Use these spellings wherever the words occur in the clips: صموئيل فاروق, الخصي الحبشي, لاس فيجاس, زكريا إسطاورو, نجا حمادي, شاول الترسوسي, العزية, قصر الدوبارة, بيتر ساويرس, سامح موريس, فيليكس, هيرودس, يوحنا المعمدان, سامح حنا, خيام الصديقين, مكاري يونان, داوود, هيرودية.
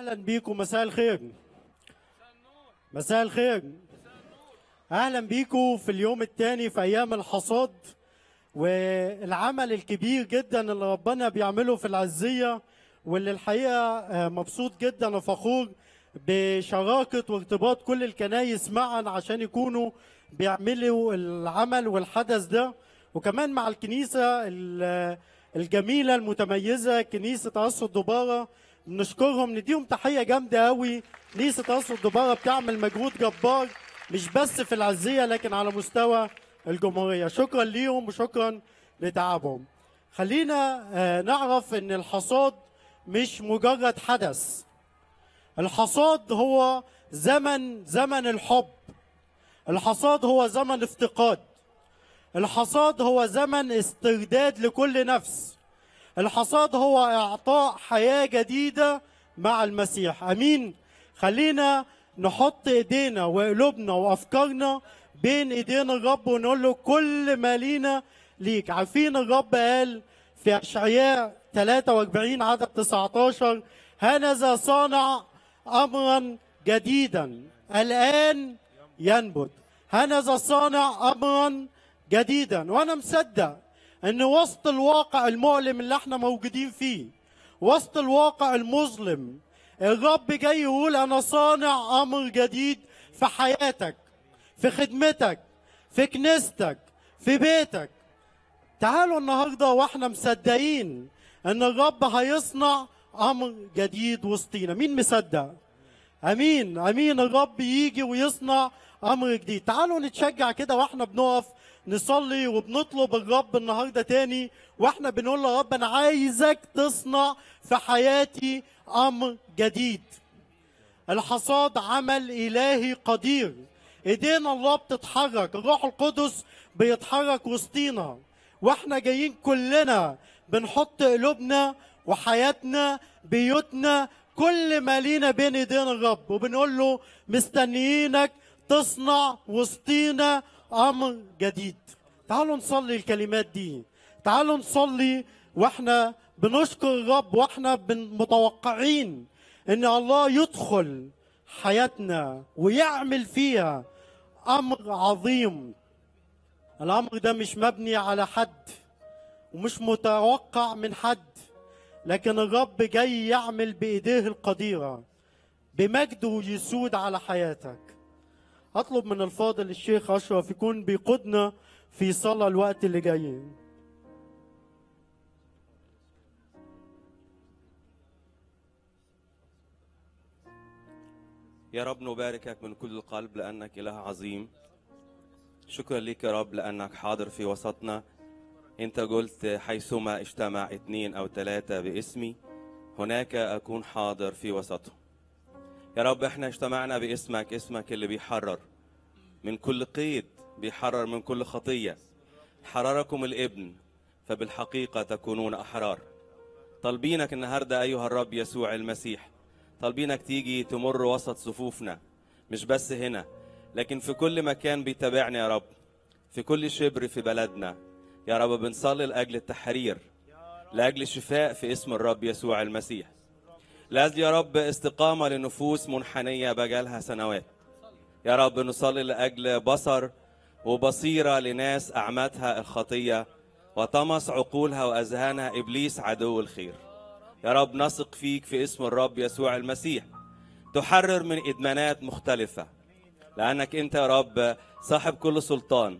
اهلا بيكم. مساء الخير. مساء الخير. اهلا بيكم في اليوم الثاني في ايام الحصاد والعمل الكبير جدا اللي ربنا بيعمله في العزية، واللي الحقيقه مبسوط جدا وفخور بشراكه وارتباط كل الكنايس معا عشان يكونوا بيعملوا العمل والحدث ده، وكمان مع الكنيسه الجميله المتميزه كنيسه قصر الدوبارة. بنشكرهم، نديهم تحيه جامده قوي. كنيسه قصر الدوبارة بتعمل مجهود جبار مش بس في العزيه لكن على مستوى الجمهوريه. شكرا ليهم وشكرا لتعبهم. خلينا نعرف ان الحصاد مش مجرد حدث. الحصاد هو زمن الحب. الحصاد هو زمن افتقاد. الحصاد هو زمن استرداد لكل نفس. الحصاد هو اعطاء حياة جديدة مع المسيح. امين. خلينا نحط ايدينا وقلوبنا وافكارنا بين ايدين الرب ونقول له كل ما لينا ليك. عارفين الرب قال في اشعياء 43 عدد 19: هنذا صانع امرا جديدا الان ينبت. هنذا صانع امرا جديدا. وانا مصدق ان وسط الواقع المؤلم اللي احنا موجودين فيه، وسط الواقع المظلم، الرب جاي يقول انا صانع امر جديد في حياتك، في خدمتك، في كنيستك، في بيتك. تعالوا النهارده واحنا مصدقين ان الرب هيصنع امر جديد وسطينا. مين مصدق؟ امين امين. الرب يجي ويصنع امر جديد. تعالوا نتشجع كده واحنا بنقف نصلي وبنطلب الرب النهارده تاني، واحنا بنقول له يا رب انا عايزك تصنع في حياتي امر جديد. الحصاد عمل الهي قدير. ايدينا الله بتتحرك، الروح القدس بيتحرك وسطينا، واحنا جايين كلنا بنحط قلوبنا وحياتنا بيوتنا كل ما لينا بين ايدين الرب، وبنقول له مستنيينك تصنع وسطينا امر جديد. تعالوا نصلي الكلمات دي. تعالوا نصلي واحنا بنشكر الرب، واحنا متوقعين ان الله يدخل حياتنا ويعمل فيها امر عظيم. الامر ده مش مبني على حد ومش متوقع من حد، لكن الرب جاي يعمل بايديه القديره بمجده يسود على حياتك. اطلب من الفاضل الشيخ اشرف يكون بيقودنا في صلاه الوقت اللي جاي. يا رب نباركك من كل القلب لانك اله عظيم. شكرا لك يا رب لانك حاضر في وسطنا. انت قلت حيثما اجتمع 2 أو 3 باسمي هناك اكون حاضر في وسطهم. يا رب احنا اجتمعنا باسمك، اسمك اللي بيحرر من كل قيد، بيحرر من كل خطيه. حرركم الابن فبالحقيقه تكونون احرار. طالبينك النهارده ايها الرب يسوع المسيح، طالبينك تيجي تمر وسط صفوفنا، مش بس هنا لكن في كل مكان بيتابعنا يا رب، في كل شبر في بلدنا. يا رب بنصلي لاجل التحرير، لاجل الشفاء في اسم الرب يسوع المسيح، لاجل يا رب استقامه لنفوس منحنيه بقالها سنوات. يا رب نصلي لاجل بصر وبصيره لناس اعمتها الخطيه وطمس عقولها واذهانها ابليس عدو الخير. يا رب نثق فيك في اسم الرب يسوع المسيح، تحرر من ادمانات مختلفه لانك انت يا رب صاحب كل سلطان.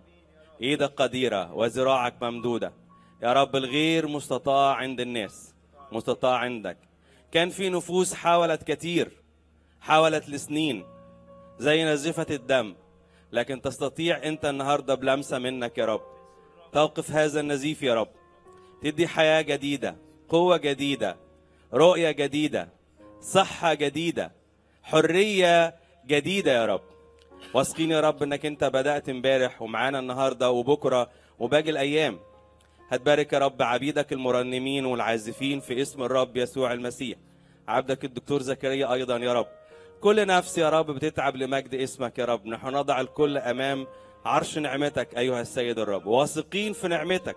ايدك قديره وذراعك ممدوده. يا رب الغير مستطاع عند الناس مستطاع عندك. كان في نفوس حاولت كتير، حاولت لسنين زي نزفه الدم، لكن تستطيع انت النهارده بلمسه منك يا رب توقف هذا النزيف يا رب، تدي حياه جديده، قوه جديده، رؤيه جديده، صحه جديده، حريه جديده يا رب. واثقين يا رب انك انت بدات امبارح ومعانا النهارده وبكره وباقي الايام. هتبارك يا رب عبيدك المرنمين والعازفين في اسم الرب يسوع المسيح. عبدك الدكتور زكريا ايضا يا رب. كل نفس يا رب بتتعب لمجد اسمك يا رب، نحن نضع الكل امام عرش نعمتك ايها السيد الرب، واثقين في نعمتك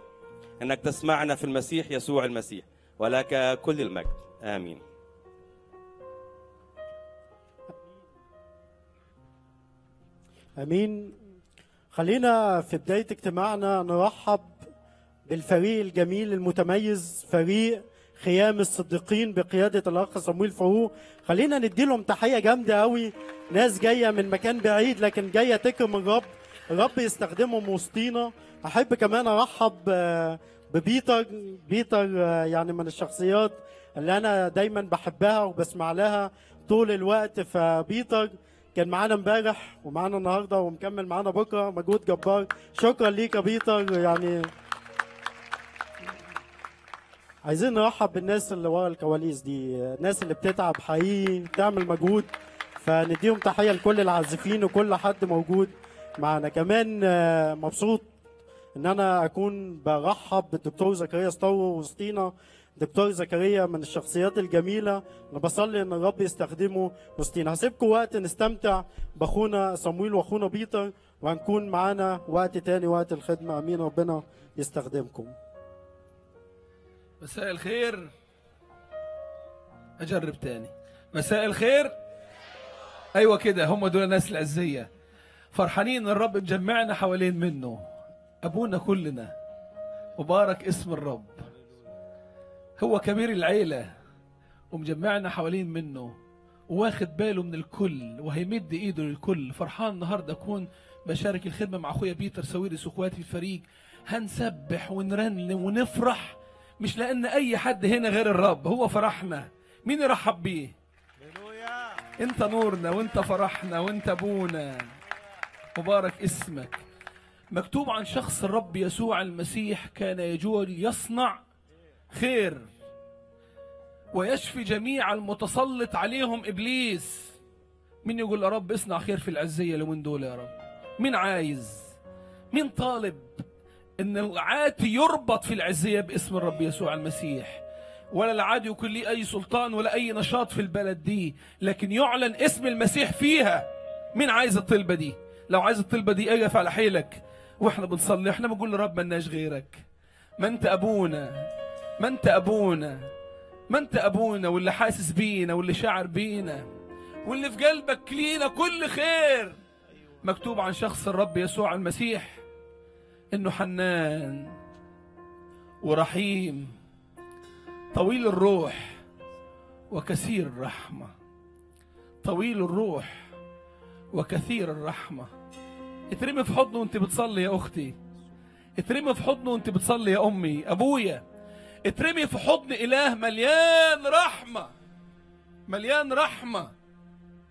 انك تسمعنا في المسيح يسوع المسيح، ولك كل المجد. امين. امين. خلينا في بدايه اجتماعنا نرحب بالفريق الجميل المتميز، فريق خيام الصديقين بقياده الاخ صموئيل فاروق. خلينا نديلهم تحيه جامده قوي، ناس جايه من مكان بعيد لكن جايه تكرم الرب، الرب يستخدمهم وسطينا. احب كمان ارحب ببيتر، يعني من الشخصيات اللي انا دايما بحبها وبسمع لها طول الوقت. فبيتر كان معانا امبارح ومعانا النهارده ومكمل معانا بكره، مجهود جبار، شكرا ليك يا بيتر. يعني عايزين نرحب بالناس اللي ورا الكواليس دي، الناس اللي بتتعب حقيقي بتعمل مجهود، فنديهم تحيه لكل العازفين وكل حد موجود معانا. كمان مبسوط ان انا اكون برحب بالدكتور زكريا إسطاورو وسطينا. دكتور زكريا من الشخصيات الجميله، انا بصلي ان الرب يستخدمه وسطينا. هسيبكم وقت نستمتع باخونا صموئيل واخونا بيتر، وهنكون معانا وقت تاني وقت الخدمه. امين، ربنا يستخدمكم. مساء الخير. اجرب تاني. مساء الخير. ايوه كده، هم دول الناس الاذيه. فرحانين ان الرب مجمعنا حوالين منه، ابونا كلنا، مبارك اسم الرب، هو كبير العيله ومجمعنا حوالين منه واخد باله من الكل وهيمد ايده للكل. فرحان النهارده اكون بشارك الخدمه مع اخويا بيتر ساويرس واخواتي في الفريق. هنسبح ونرنم ونفرح، مش لان اي حد هنا غير الرب، هو فرحنا. مين يرحب بيه؟ انت نورنا وانت فرحنا وانت ابونا، مبارك اسمك. مكتوب عن شخص الرب يسوع المسيح كان يجول يصنع خير ويشفي جميع المتسلط عليهم ابليس. مين يقول يا رب اصنع خير في العزيه لمن دول يا رب؟ مين عايز؟ مين طالب ان العاتي يربط في العزيه باسم الرب يسوع المسيح؟ ولا العادي يكون ليه اي سلطان ولا اي نشاط في البلد دي، لكن يعلن اسم المسيح فيها. مين عايز الطلبه دي؟ لو عايز الطلبه دي اقف على حيلك واحنا بنصلي، احنا بنقول لرب ملناش غيرك، ما انت ابونا، ما انت ابونا، ما انت ابونا، واللي حاسس بينا واللي شاعر بينا واللي في قلبك لينا كل خير. مكتوب عن شخص الرب يسوع المسيح انه حنان ورحيم طويل الروح وكثير الرحمه. طويل الروح وكثير الرحمه. اترمي في حضنه وانت بتصلي يا اختي، اترمي في حضنه وانت بتصلي يا امي، ابويا، اترمي في حضن اله مليان رحمه، مليان رحمه،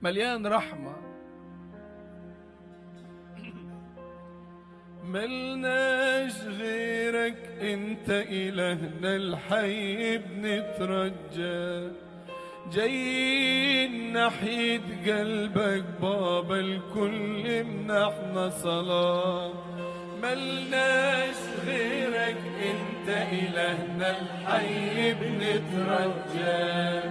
مليان رحمه. ملناش غيرك انت الهنا الحي، بنترجى جايين ناحيه قلبك بابا، الكل منحنا صلاه. ملناش غيرك انت الهنا الحي، بنترجى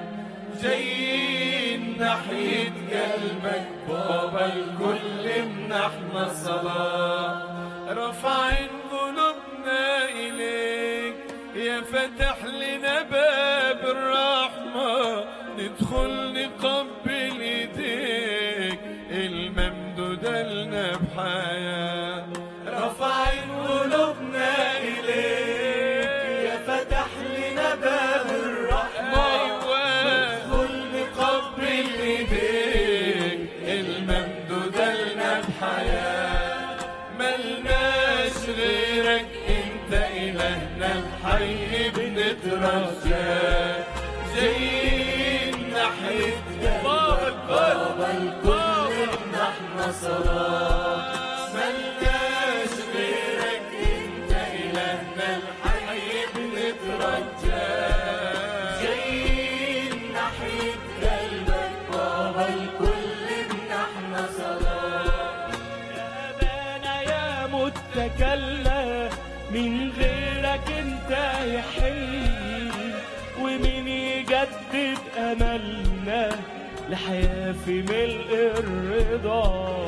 جايين ناحيه قلبك بابا، الكل منحنا صلاه. رافعين قلوبنا إليك يا فاتح لنا باب الرحمة، ندخل نقبل إيديك الممدودة لنا بحياة. رافعين قلوبنا إليك يا فاتح لنا باب الرحمة، ندخل نقبل إيديك الممدودة لنا بحياة. الحي بنترجى جايين ناحية قلبك بابا، الكل منحنا صلاة. ملناش غيرك انت إلهنا الحي، بنترجى جايين ناحية قلبك بابا، الكل منحنا صلاة. يا أبانا يا متكلم، من غيرك انت يحل، ومين يجدد املنا لحياه في ملء الرضا.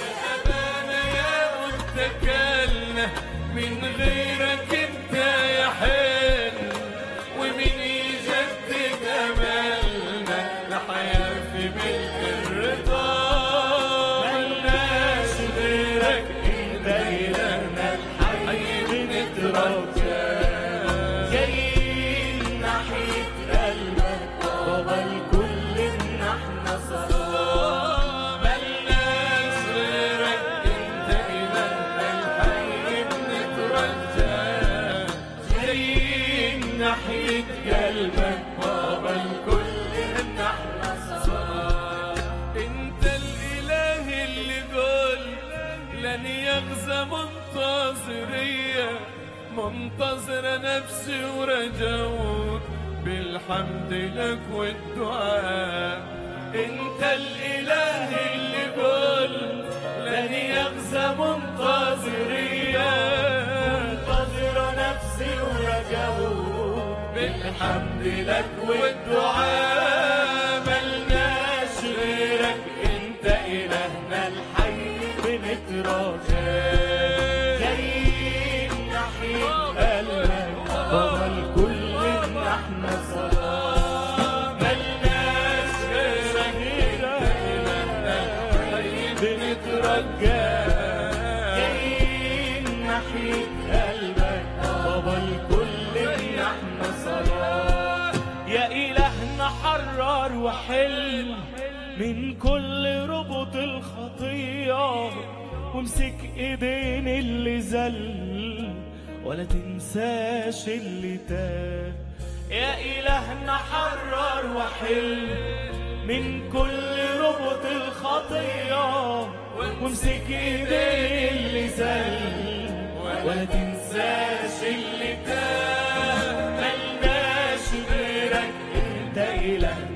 يا ابانا يا متكلنا، من غيرك انت يحل، ومين يجدد املنا لحياه في ملء الرضا. ملناش مغزى منتظرية، منتظرة نفسي ورجاوك، بالحمد لك والدعاء. انت الاله اللي قلت لن يغزى منتظرية، منتظرة نفسي ورجاوك، بالحمد لك والدعاء. وحلم من كل ربط الخطية، وامسك ايدين اللي زل، ولا تنساش اللي تاه. يا إلهنا حرر وحلم من كل ربط الخطية، وامسك ايدين اللي زل، ولا تنساش اللي تاه. ملناش غيرك، انت إلهنا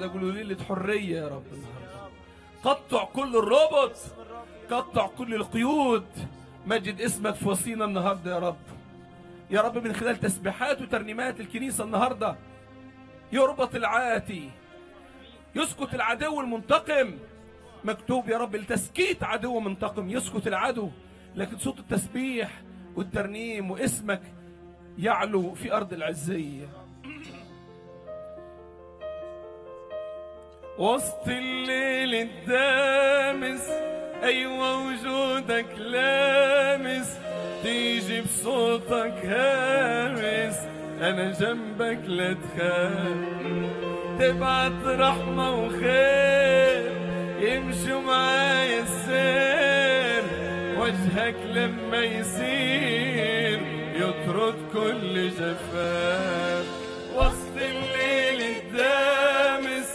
يقولوا ليلة حرية يا رب. قطع كل الربط، قطع كل القيود، مجد اسمك في وسطينا النهارده يا رب. يا رب من خلال تسبيحات وترنيمات الكنيسة النهارده يربط العاتي، يسكت العدو المنتقم. مكتوب يا رب لتسكيت عدو منتقم، يسكت العدو، لكن صوت التسبيح والترنيم واسمك يعلو في أرض العزية. وسط الليل الدامس، أيوة وجودك لامس، تيجي بصوتك هامس، أنا جنبك لا تخاف، تبعت رحمة وخير، يمشوا معايا السير، وجهك لما يسير يطرد كل جفاف. وسط الليل الدامس،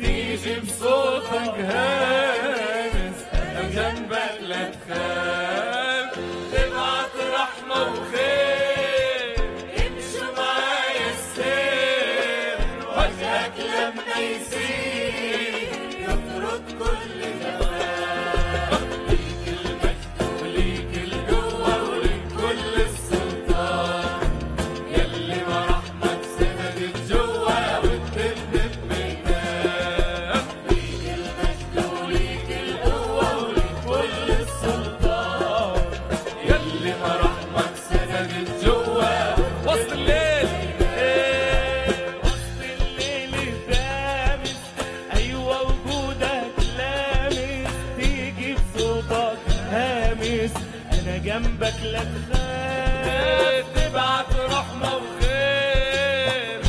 تيجي بصوتك هامس، أنا جنبك لا تخاف، تبعت رحمة وخير، امشوا معايا السير، وجهك لما يسير يطرد كل جفاف. ليك المجد وليك القوة وليك كل السلطان، يلي ما رحمك سندت جوا وبتبني جنبك لا تخاف، تبعت رحمة وخير،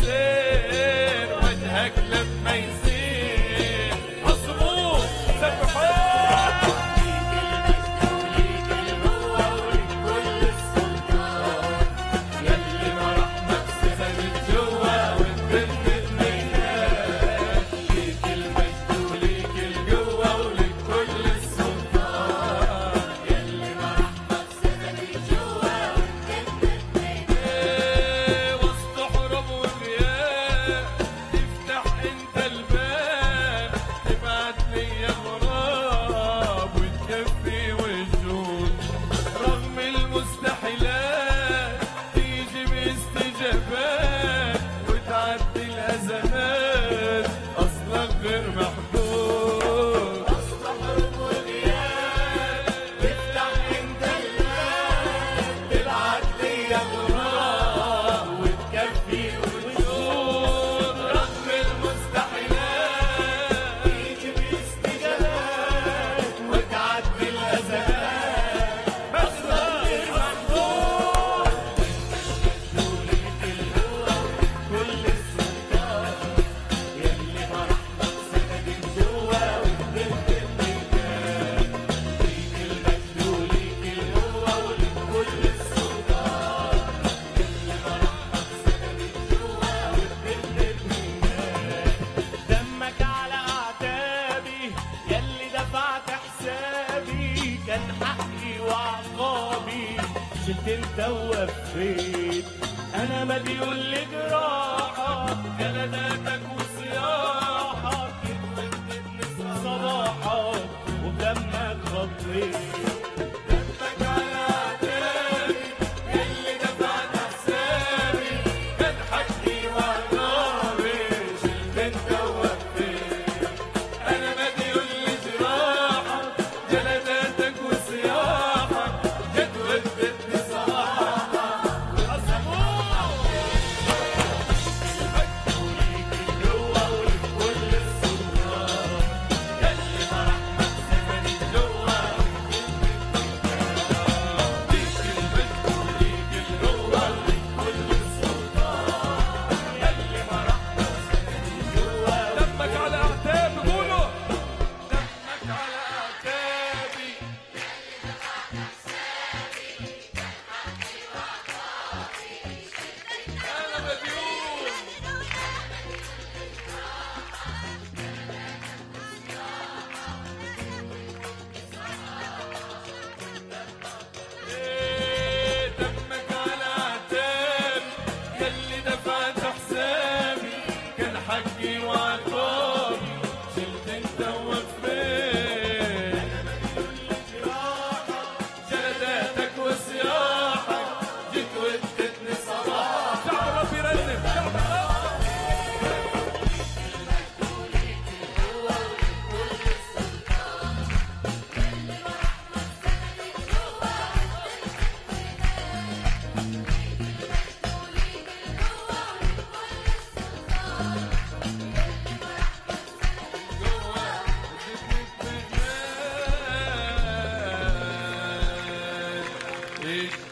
سير وجهك لما يسير. اصبر سبحان، ليك المجد وليك القوة وليك كل السلطان، يلي ما رحمك سندت جوا واتبنت ميدان، ليك المجد وليك القوة وليك كل السلطان، لفيت أنا مليون لجراحك، جلداتك وصياحك اتمدتني صباحك ودمك غطيت.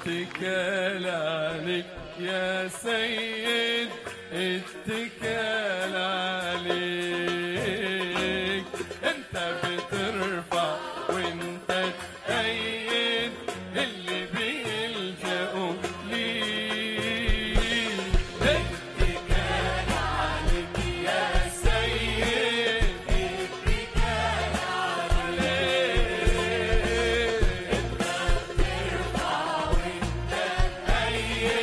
اتكال عليك يا سيد، اتكال عليك، انت بترفع وانت تأيد اللي بيلجأوا ليك. اتكال عليك يا سيد، اتكال عليك، انت بترفع اللي بيلجأوا ليه.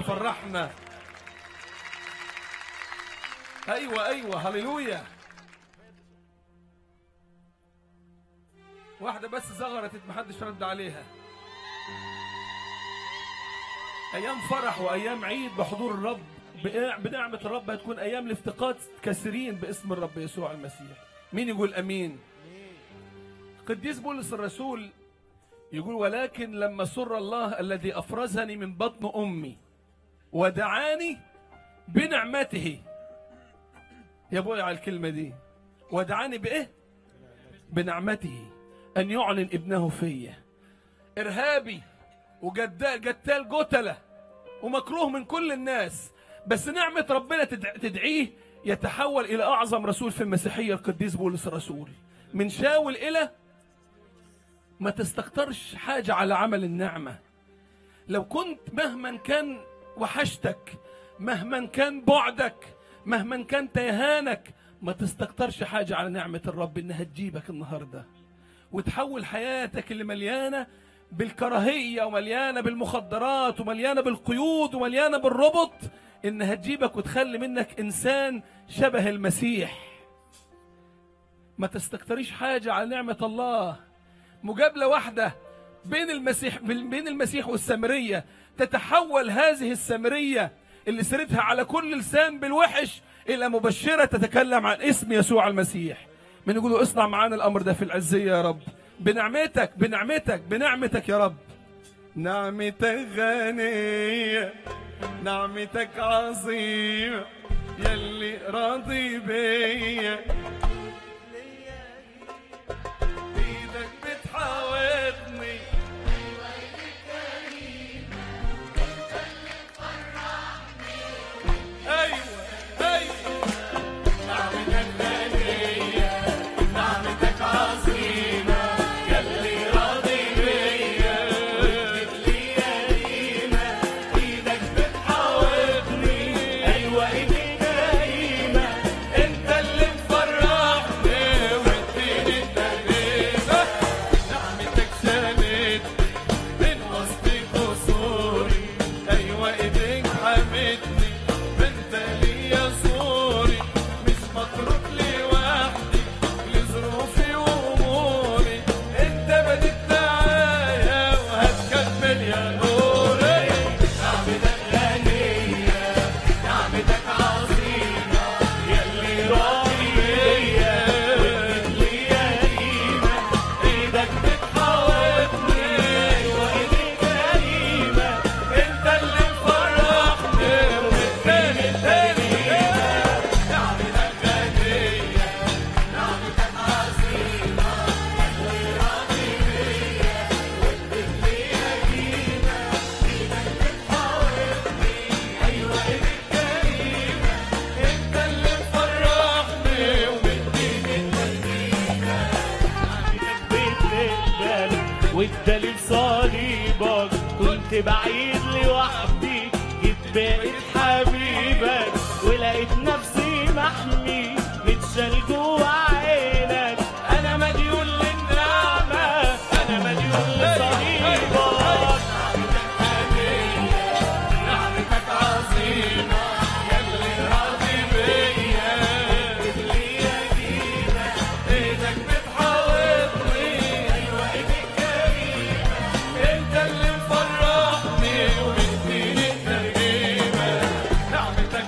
اللي فرحنا. ايوه هللويا. واحده بس زغرت محدش رد عليها. ايام فرح وايام عيد بحضور الرب بنعمه الرب هتكون ايام لافتقاد كثيرين باسم الرب يسوع المسيح. مين يقول امين؟ قديس بولس الرسول يقول: ولكن لما سر الله الذي افرزني من بطن امي ودعاني بنعمته. يا بويا على الكلمه دي، ودعاني بايه؟ بنعمته ان يعلن ابنه فيا. ارهابي وقتال قتله ومكروه من كل الناس، بس نعمه ربنا تدعيه يتحول الى اعظم رسول في المسيحيه، القديس بولس الرسول. من شاول الى ما تستكترش حاجه على عمل النعمه. لو كنت مهما كان وحشتك، مهما كان بعدك، مهما كان تيهانك، ما تستكترش حاجه على نعمه الرب انها تجيبك النهارده وتحول حياتك اللي مليانه بالكراهيه ومليانه بالمخدرات ومليانه بالقيود ومليانه بالربط، انها تجيبك وتخلي منك انسان شبه المسيح. ما تستكتريش حاجه على نعمه الله. مجابله واحده بين المسيح والسامريه تتحول هذه السامريه اللي سيرتها على كل لسان بالوحش الى مبشره تتكلم عن اسم يسوع المسيح. من يقولوا اصنع معانا الامر ده في العزيه يا رب، بنعمتك بنعمتك بنعمتك يا رب. نعمتك غنيه، نعمتك عظيمه، يلي راضي بيا، ايدك بتحاوطني بالويل الكريم، انت اللي تفرحني. ايوه نعمتك غنيه، نعمتك عظيمه، يلي راضي بيا، وجدك لي قريمه، ايدك بتحاوطني، ايوه ايدك كريمه، انت اللي مفرحني ومديني التهنئه. نعمتك شالتني من وسط قصوري، ايوه ايدك حمتني، انت ليا زوري، مش متروك لوحدي لظروفي واموري، انت بديت معايا وهتكمل يا نوري. نعمتك غنيه، نعمتك عظيمه، يلي راضي بيا، وجدك لي قريمه، ايدك بتحاوطني، ايوه ايدك كريمه، انت اللي مفرحني ومداني التهنئه. نعمتك غنيه، نعمتك عظيمه، يلي راضي بيا، وجدك لي قريمه، ايدك بتحاوطني، ايوه ايدك كريمه، انت اللي مفرحني ومديني التهنئه. نعمتك بتقبل والدليل صليبك، كنت بعيد لوحدي جيت بقيت حبيبك، ولقيت نفسي محمي متشال جوا عينك، انا مديون للنعمه، انا مديون لصليبك. نعمتك غنيه، نعمتك عظيمه، يلي راضي بيا، وجدك لي قريمه، ايدك بتحاوطني، ايوه ايدك كريمه، انت اللي مفرحني ومديني الترنيمه. نعمتك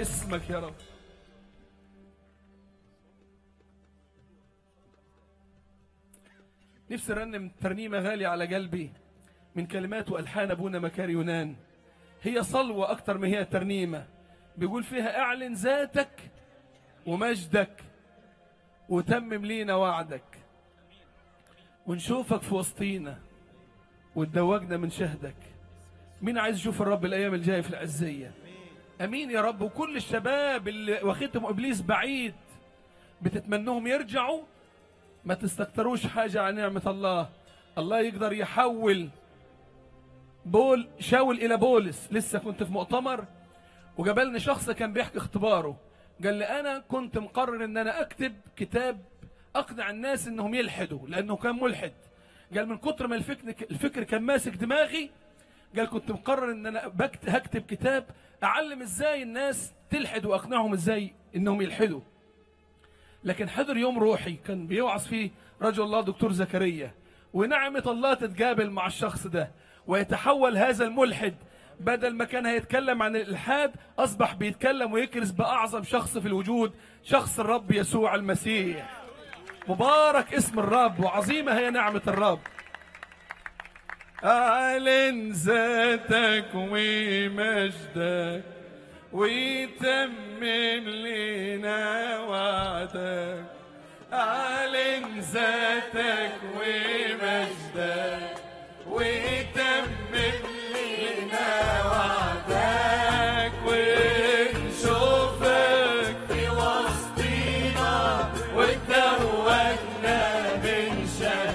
اسمك يا رب. نفسي ارنم ترنيمه غاليه على قلبي من كلمات والحان ابونا مكاري يونان، هي صلوه اكتر ما هي ترنيمه، بيقول فيها اعلن ذاتك ومجدك وتمم لينا وعدك ونشوفك في وسطينا وتدوجنا من شهدك. مين عايز يشوف الرب الايام الجايه في العزيه؟ امين يا رب. وكل الشباب اللي واخدهم ابليس بعيد بتتمنهم يرجعوا، ما تستكتروش حاجه عن نعمه الله. الله يقدر يحول شاول الى بولس. لسه كنت في مؤتمر وجابلني شخص كان بيحكي اختباره، قال لي انا كنت مقرر ان انا اكتب كتاب اقنع الناس انهم يلحدوا، لانه كان ملحد. قال من كتر ما الفكر كان ماسك دماغي، قال كنت مقرر ان انا هكتب كتاب اعلم ازاي الناس تلحد واقنعهم ازاي انهم يلحدوا. لكن حضر يوم روحي كان بيوعظ فيه رجل الله دكتور زكريا، ونعمه الله تتقابل مع الشخص ده ويتحول هذا الملحد، بدل ما كان هيتكلم عن الالحاد اصبح بيتكلم ويكرز باعظم شخص في الوجود، شخص الرب يسوع المسيح. مبارك اسم الرب وعظيمه هي نعمه الرب. أعلن ذاتك ومجدك ويتمم لنا وعدك، أعلن ذاتك ومجدك ويتمم لنا وعدك ونشوفك في وسطينا وتدوجنا من شهدك.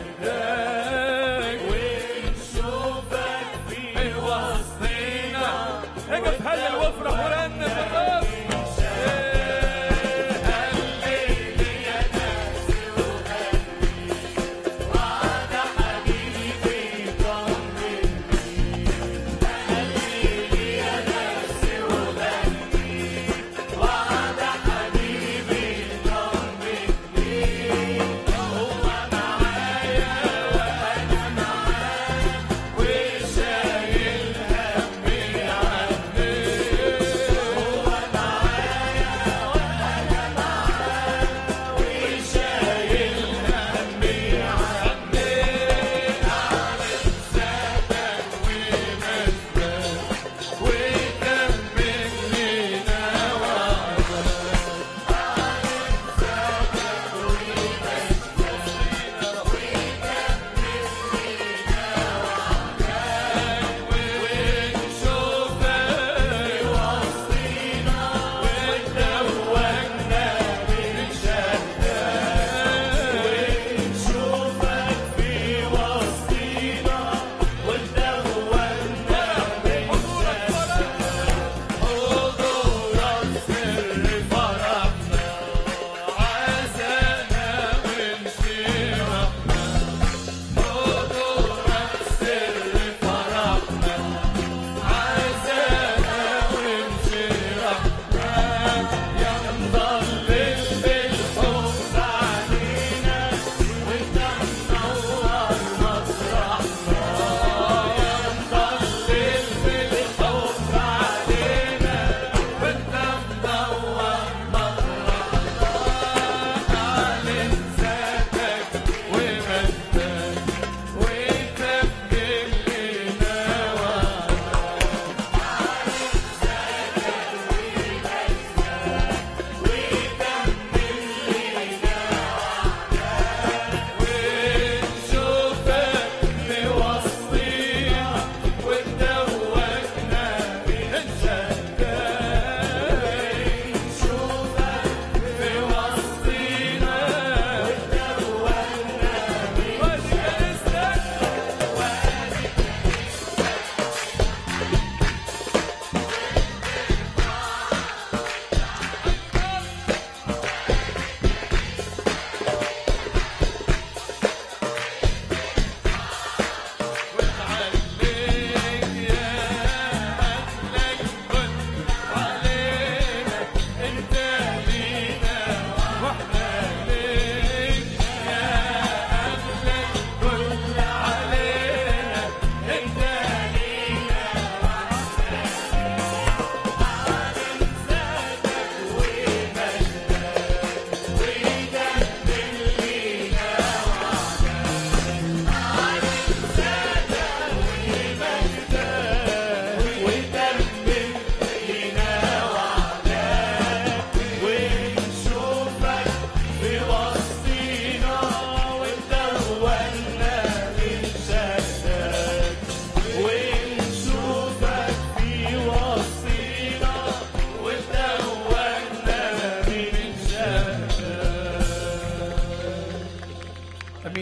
هيك تهلل وافرح ورنم الرب.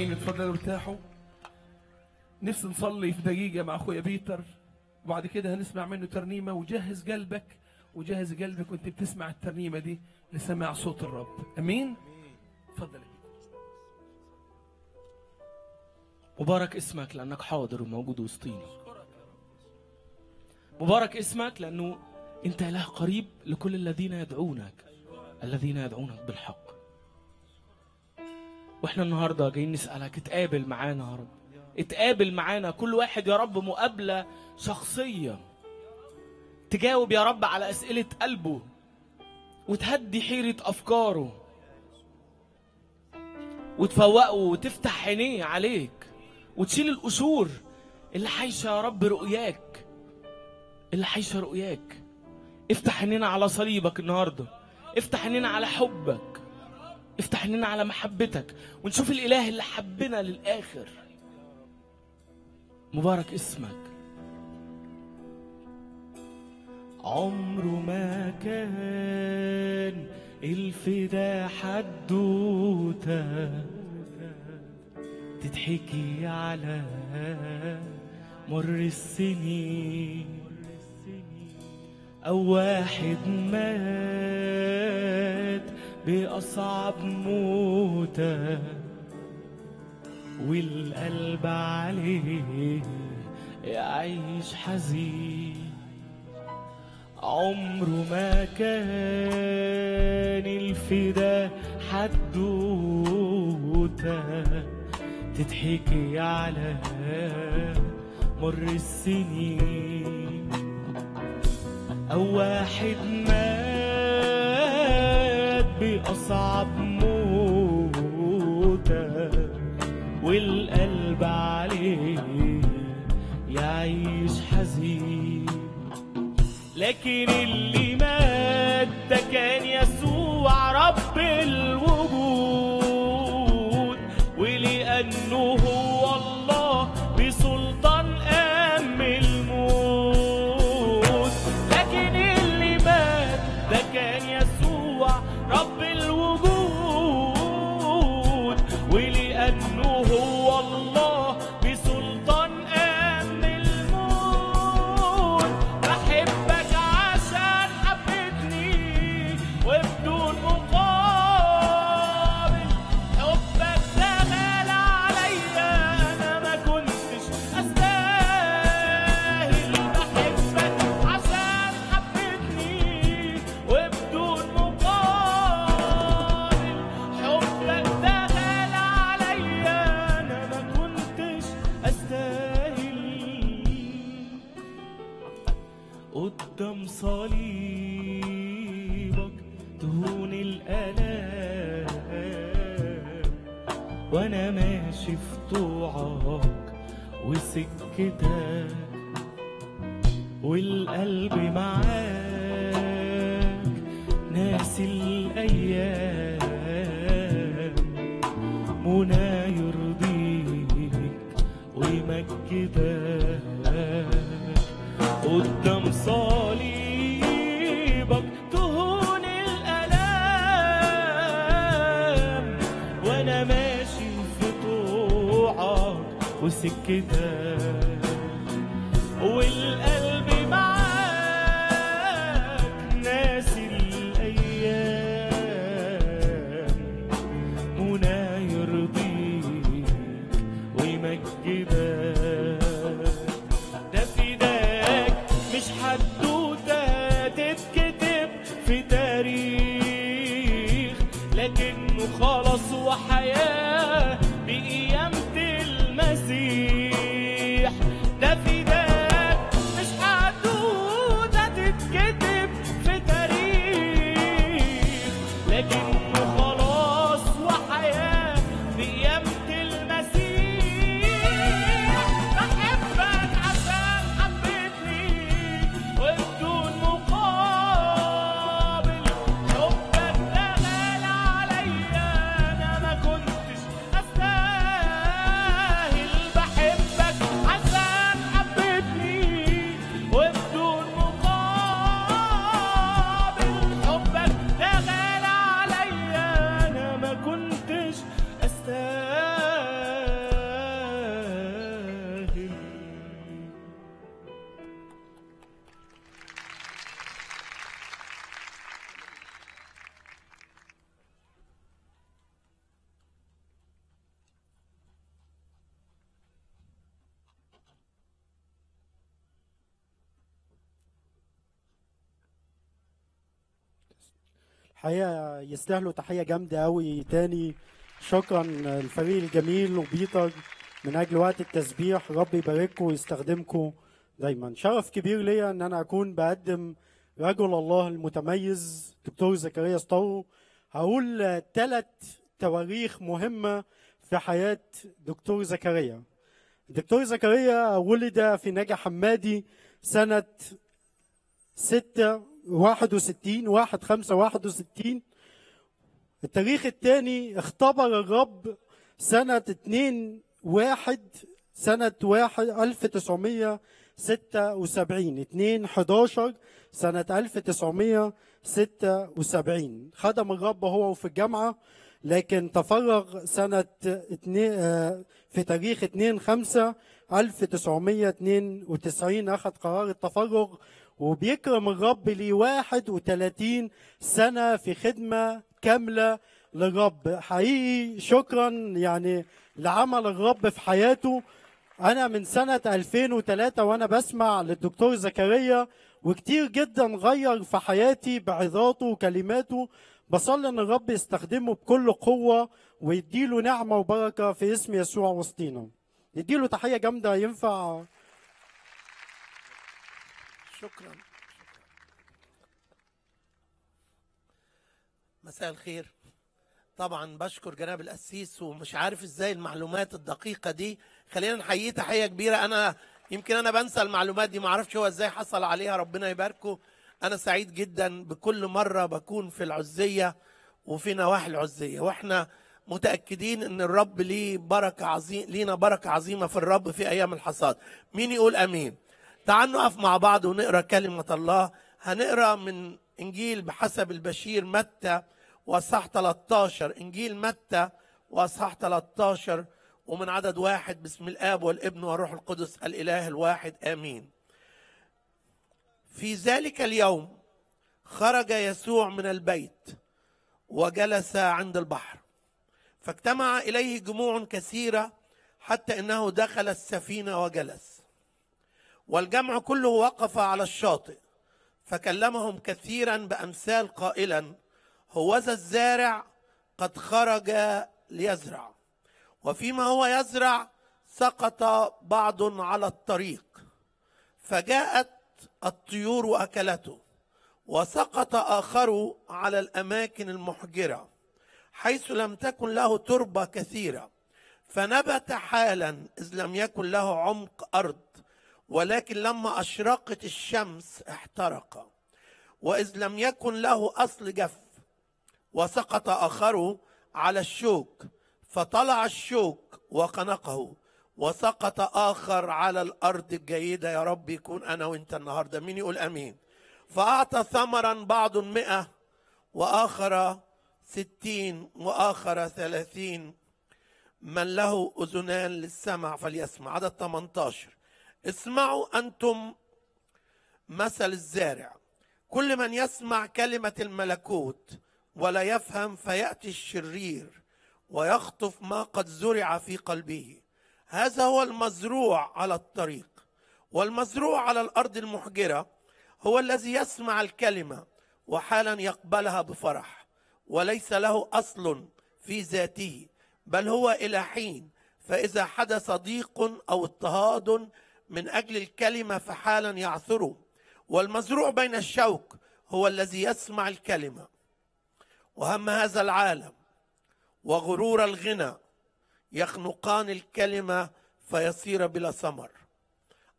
المستمعين اتفضلوا ارتاحوا. نفسي نصلي في دقيقة مع أخويا بيتر وبعد كده هنسمع منه ترنيمة، وجهز قلبك وجهز قلبك وانت بتسمع الترنيمة دي لسماع صوت الرب. أمين؟ اتفضل. مبارك اسمك لأنك حاضر وموجود وسطينا. مبارك اسمك لأنه أنت إله قريب لكل الذين يدعونك، الذين يدعونك بالحق. وإحنا النهاردة جايين نسألك اتقابل معانا يا رب، اتقابل معانا كل واحد يا رب مقابلة شخصية، تجاوب يا رب على أسئلة قلبه وتهدي حيرة أفكاره وتفوقه وتفتح عينيه عليك وتشيل القشور اللي حايشة يا رب رؤياك، اللي حايشة رؤياك. افتح عينينا على صليبك النهاردة، افتح عينينا على حبك، افتح عينينا على محبتك، ونشوف الإله اللي حبنا للآخر. مبارك اسمك. عمره ما كان الفداء حدوته تتحكي على مر السنين، أو واحد مات بأصعب موته والقلب عليه يعيش حزين. عمره ما كان الفداء حدوته تتحكي على مر السنين، أو واحد مات بأصعب موته والقلب عليه يعيش حزين. لكن اللي مات ده كان يسوع رب الوجود، ولأنه هو الله بسلطان قام الموت. لكن اللي مات ده كان يسوع رب الوجود، ولأنه هو الله بسلطان قام الموت. قدام صليبك دهون الآلام، وأنا ماشي في طوعك وسكتك، والقلب معاك ناسي الأيام. منى يرضيك ويمجدك قدام صليبك دهون الآلام، وأنا ماشي في طوعك وسكتك، والقلب معاك ناسي الأيام. منى يرضيك ويمجدك، مش حدوتة تتكتب في تاريخ، لكنه خلاص وحياة بقيامة المسيح. ده فداك، مش حدوتة تتكتب في تاريخ، لكنه خلاص وحياة بقيامة المسيح. بحبك عشان حبك ده غالي عليا، أنا ما كنتش أستاهل. حقيقة يستاهلوا تحية جامدة قوي تاني. شكرا الفريق الجميل وبيتر من أجل وقت التسبيح، رب يبارككم ويستخدمكم دايما. شرف كبير ليا إن أنا أكون بقدم رجل الله المتميز دكتور زكريا إسطاورو. هقول 3 تواريخ مهمة في حياة دكتور زكريا. دكتور زكريا ولد في نجا حمادي سنة 6/61 التاريخ الثاني. اختبر الرب سنة 1976 2/11/1976. خدم الرب هو وفي الجامعة، لكن تفرغ سنة في تاريخ 2/5/1992 أخذ قرار التفرغ، وبيكرم الرب ليه 31 سنة في خدمة كاملة للرب. حقيقي شكرا يعني لعمل الرب في حياته. أنا من سنة 2003 وأنا بسمع للدكتور زكريا، وكتير جدا غير في حياتي بعظاته وكلماته. بصلي إن الرب يستخدمه بكل قوة ويديله نعمة وبركة في اسم يسوع وسطينا. يديله تحية جامدة. ينفع؟ شكرا. مساء الخير. طبعا بشكر جناب القسيس، ومش عارف ازاي المعلومات الدقيقة دي. خلينا نحييه تحية كبيرة. أنا يمكن أنا بنسى المعلومات دي، ما اعرفش هو ازاي حصل عليها. ربنا يباركه. أنا سعيد جدا بكل مرة بكون في العزية وفي نواحي العزية، وإحنا متأكدين إن الرب ليه بركة عظيمة، لينا بركة عظيمة في الرب في أيام الحصاد. مين يقول آمين؟ تعالوا نقف مع بعض ونقرأ كلمة الله. هنقرأ من إنجيل بحسب البشير متى وأصحاح 13، إنجيل متى وأصحاح 13 ومن عدد 1. باسم الآب والابن والروح القدس الإله الواحد آمين. في ذلك اليوم خرج يسوع من البيت وجلس عند البحر، فاجتمع إليه جموع كثيرة حتى إنه دخل السفينة وجلس، والجمع كله وقف على الشاطئ. فكلمهم كثيرا بأمثال قائلا: هوذا الزارع قد خرج ليزرع، وفيما هو يزرع سقط بعض على الطريق، فجاءت الطيور وأكلته، وسقط آخر على الأماكن المحجرة حيث لم تكن له تربة كثيرة، فنبت حالا إذ لم يكن له عمق أرض، ولكن لما أشرقت الشمس احترق، وإذ لم يكن له أصل جف، وسقط آخر على الشوك، فطلع الشوك وخنقه، وسقط آخر على الأرض الجيدة. يا رب يكون أنا وإنت النهاردة. مين يقول أمين؟ فأعطى ثمرا بعض 100، وآخر 60، وآخر 30. من له أذنان للسمع فليسمع. عدد 18: اسمعوا أنتم مثل الزارع، كل من يسمع كلمة الملكوت ولا يفهم فيأتي الشرير ويخطف ما قد زرع في قلبه. هذا هو المزروع على الطريق، والمزروع على الأرض المحجرة هو الذي يسمع الكلمة وحالا يقبلها بفرح، وليس له أصل في ذاته، بل هو إلى حين. فإذا حدث ضيق أو اضطهاد من أجل الكلمة فحالا يعثره. والمزروع بين الشوك هو الذي يسمع الكلمة وهم هذا العالم وغرور الغنى يخنقان الكلمة فيصير بلا ثمر.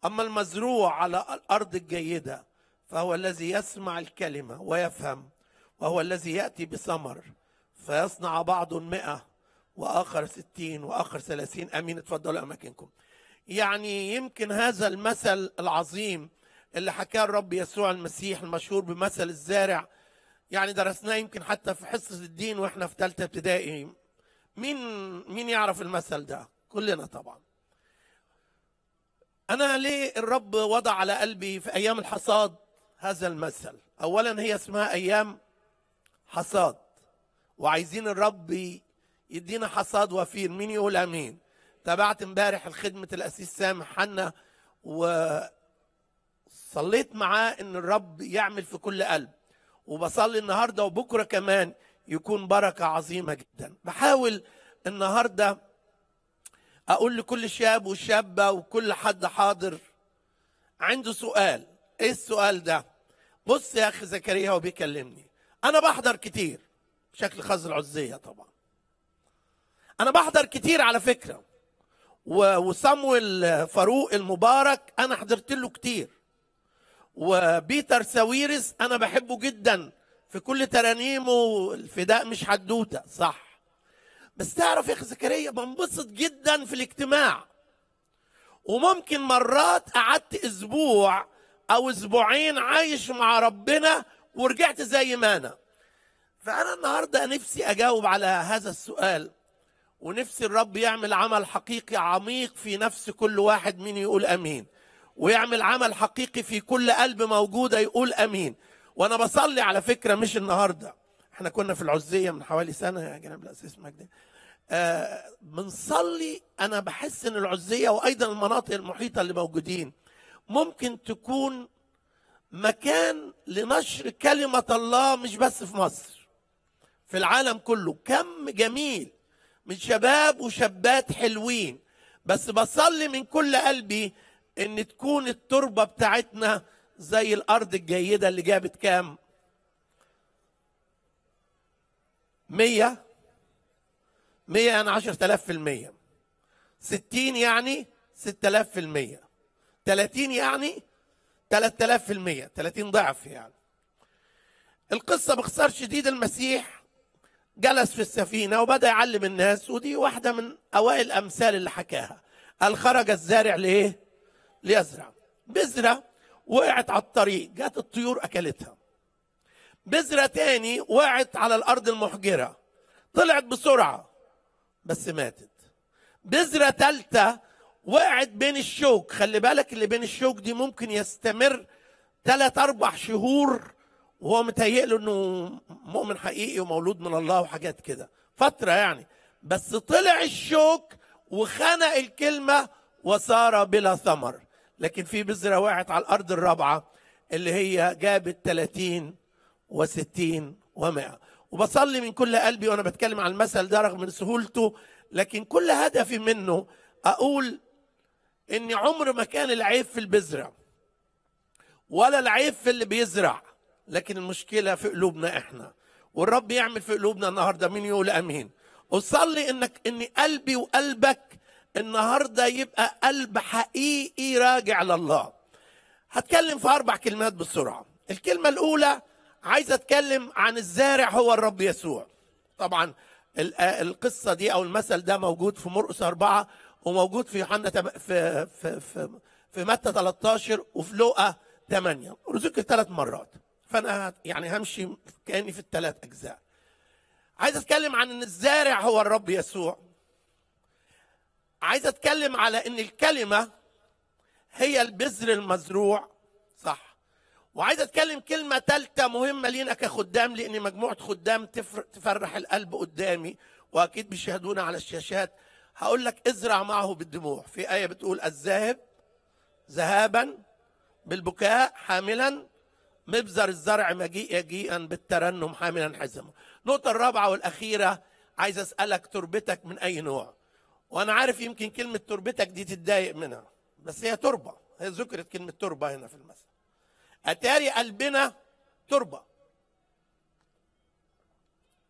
أما المزروع على الأرض الجيدة فهو الذي يسمع الكلمة ويفهم، وهو الذي يأتي بثمر فيصنع بعض 100، وآخر 60، وآخر 30. أمين. اتفضلوا أماكنكم. يعني يمكن هذا المثل العظيم اللي حكاه الرب يسوع المسيح المشهور بمثل الزارع، يعني درسناه يمكن حتى في حصة الدين وإحنا في 3 ابتدائي. مين يعرف المثل ده؟ كلنا طبعا. أنا ليه الرب وضع على قلبي في أيام الحصاد هذا المثل؟ أولا هي اسمها أيام حصاد، وعايزين الرب يدينا حصاد وفير. مين يقول أمين؟ تابعت امبارح خدمة القسيس سامح حنا وصليت معاه إن الرب يعمل في كل قلب، وبصلي النهارده وبكره كمان يكون بركه عظيمه جدا. بحاول النهارده اقول لكل شاب وشابه وكل حد حاضر عنده سؤال. ايه السؤال ده؟ بص يا اخي زكريا هو بيكلمني، انا بحضر كتير بشكل خاص العزيه طبعا. انا بحضر كتير على فكره، وصموئيل فاروق المبارك انا حضرت له كتير، وبيتر ساويرس انا بحبه جدا في كل ترانيمه، الفداء مش حدوته صح. بس تعرف يا اخي زكريا بنبسط جدا في الاجتماع، وممكن مرات قعدت اسبوع او اسبوعين عايش مع ربنا ورجعت زي ما انا. فانا النهارده نفسي اجاوب على هذا السؤال، ونفسي الرب يعمل عمل حقيقي عميق في نفس كل واحد مين يقول امين، ويعمل عمل حقيقي في كل قلب موجوده يقول امين. وانا بصلي على فكره مش النهارده، احنا كنا في العزيه من حوالي سنه يا جناب الاساس مجدي بنصلي. انا بحس ان العزيه وايضا المناطق المحيطه اللي موجودين ممكن تكون مكان لنشر كلمه الله، مش بس في مصر، في العالم كله. كم جميل من شباب وشابات حلوين، بس بصلي من كل قلبي ان تكون التربه بتاعتنا زي الارض الجيده اللي جابت كام؟ 100 يعني 10,000%، 60 يعني 6,000%، 30 يعني 3,000%، 30 ضعف يعني. القصه باختصار شديد، المسيح جلس في السفينه وبدا يعلم الناس، ودي واحده من اوائل الامثال اللي حكاها. قال خرج الزارع لايه؟ ليزرع. بذره وقعت على الطريق، جت الطيور اكلتها. بذره تاني وقعت على الارض المحجره، طلعت بسرعه بس ماتت. بذره ثالثه وقعت بين الشوك، خلي بالك اللي بين الشوك دي ممكن يستمر 3-4 شهور وهو متهيأ له انه مؤمن حقيقي ومولود من الله وحاجات كده، فتره يعني. بس طلع الشوك وخنق الكلمه وصار بلا ثمر. لكن في بذره وقعت على الارض الرابعه اللي هي جابت 30 و60 و100. وبصلي من كل قلبي وانا بتكلم عن المثل ده رغم من سهولته، لكن كل هدفي منه اقول ان عمر ما كان العيب في البذره ولا العيب في اللي بيزرع، لكن المشكله في قلوبنا احنا. والرب يعمل في قلوبنا النهارده، مين يقول امين؟ اصلي ان قلبي وقلبك النهارده يبقى قلب حقيقي راجع لله. هتكلم في 4 كلمات بسرعه. الكلمه الاولى عايز اتكلم عن الزارع هو الرب يسوع. طبعا القصه دي او المثل ده موجود في مرقس 4 وموجود في يوحنا في في في, في متى 13 وفي لوقا 8، وذكر 3 مرات. فانا يعني همشي كاني في ال3 اجزاء. عايز اتكلم عن ان الزارع هو الرب يسوع. عايز اتكلم على ان الكلمه هي البذر المزروع صح. وعايز اتكلم كلمه ثالثه مهمه لينا كخدام، لان مجموعه خدام تفرح القلب قدامي واكيد بيشاهدونا على الشاشات. هقول لك ازرع معه بالدموع. في ايه بتقول الذاهب ذهابا بالبكاء حاملا مبذر الزرع مجيئا بالترنم حاملا حزمه. النقطه الرابعه والاخيره عايز اسالك تربتك من اي نوع؟ وانا عارف يمكن كلمه تربتك دي تتضايق منها، بس هي تربه، هي ذكرت كلمه تربه هنا في المثل. اتاري قلبنا تربه.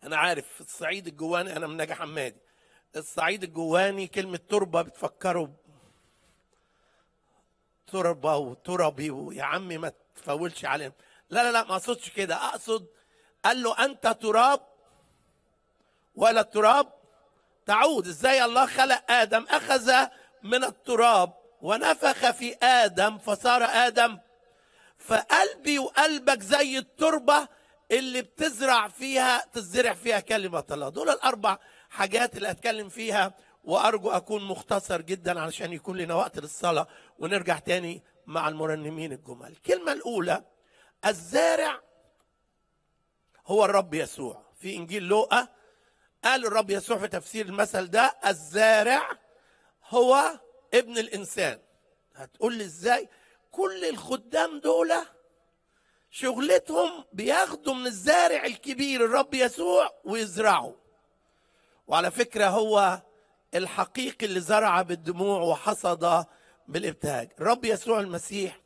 انا عارف في الصعيد الجواني، انا من نجا حمادي، الصعيد الجواني كلمه تربه بتفكروا تربه وتربي، ويا عمي ما تفولش علينا. لا ما اقصدش كده، اقصد قال له انت تراب ولا التراب تعود. ازاي الله خلق ادم؟ اخذ من التراب ونفخ في ادم فصار ادم. فقلبي وقلبك زي التربه اللي بتزرع فيها تزرع فيها كلمه الله. دول ال4 حاجات اللي هتكلم فيها، وارجو اكون مختصر جدا علشان يكون لنا وقت للصلاه ونرجع تاني مع المرنمين الجمل. الكلمه الاولى الزارع هو الرب يسوع. في انجيل لوقا قال الرب يسوع في تفسير المثل ده الزارع هو ابن الانسان. هتقول لي ازاي؟ كل الخدام دول شغلتهم بياخدوا من الزارع الكبير الرب يسوع ويزرعوا. وعلى فكرة هو الحقيقي اللي زرع بالدموع وحصد بالابتهاج. الرب يسوع المسيح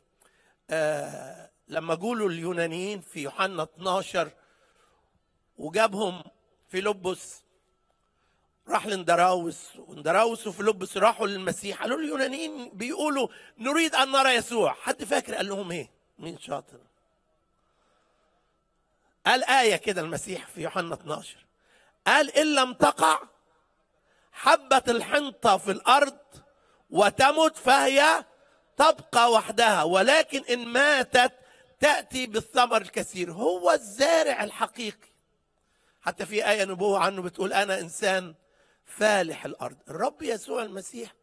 لما جولوا اليونانيين في يوحنا 12 وجابهم فيليبس، راح لندراوس وندراوس وفيليبس راحوا للمسيح، قالوا اليونانيين بيقولوا نريد أن نرى يسوع. حد فاكر قال لهم إيه؟ مين شاطر؟ قال آية كده المسيح في يوحنا 12، قال إن لم تقع حبة الحنطة في الأرض وتمت فهي تبقى وحدها، ولكن إن ماتت تأتي بالثمر الكثير. هو الزارع الحقيقي. حتى في آية نبوة عنه بتقول أنا إنسان فالح الأرض. الرب يسوع المسيح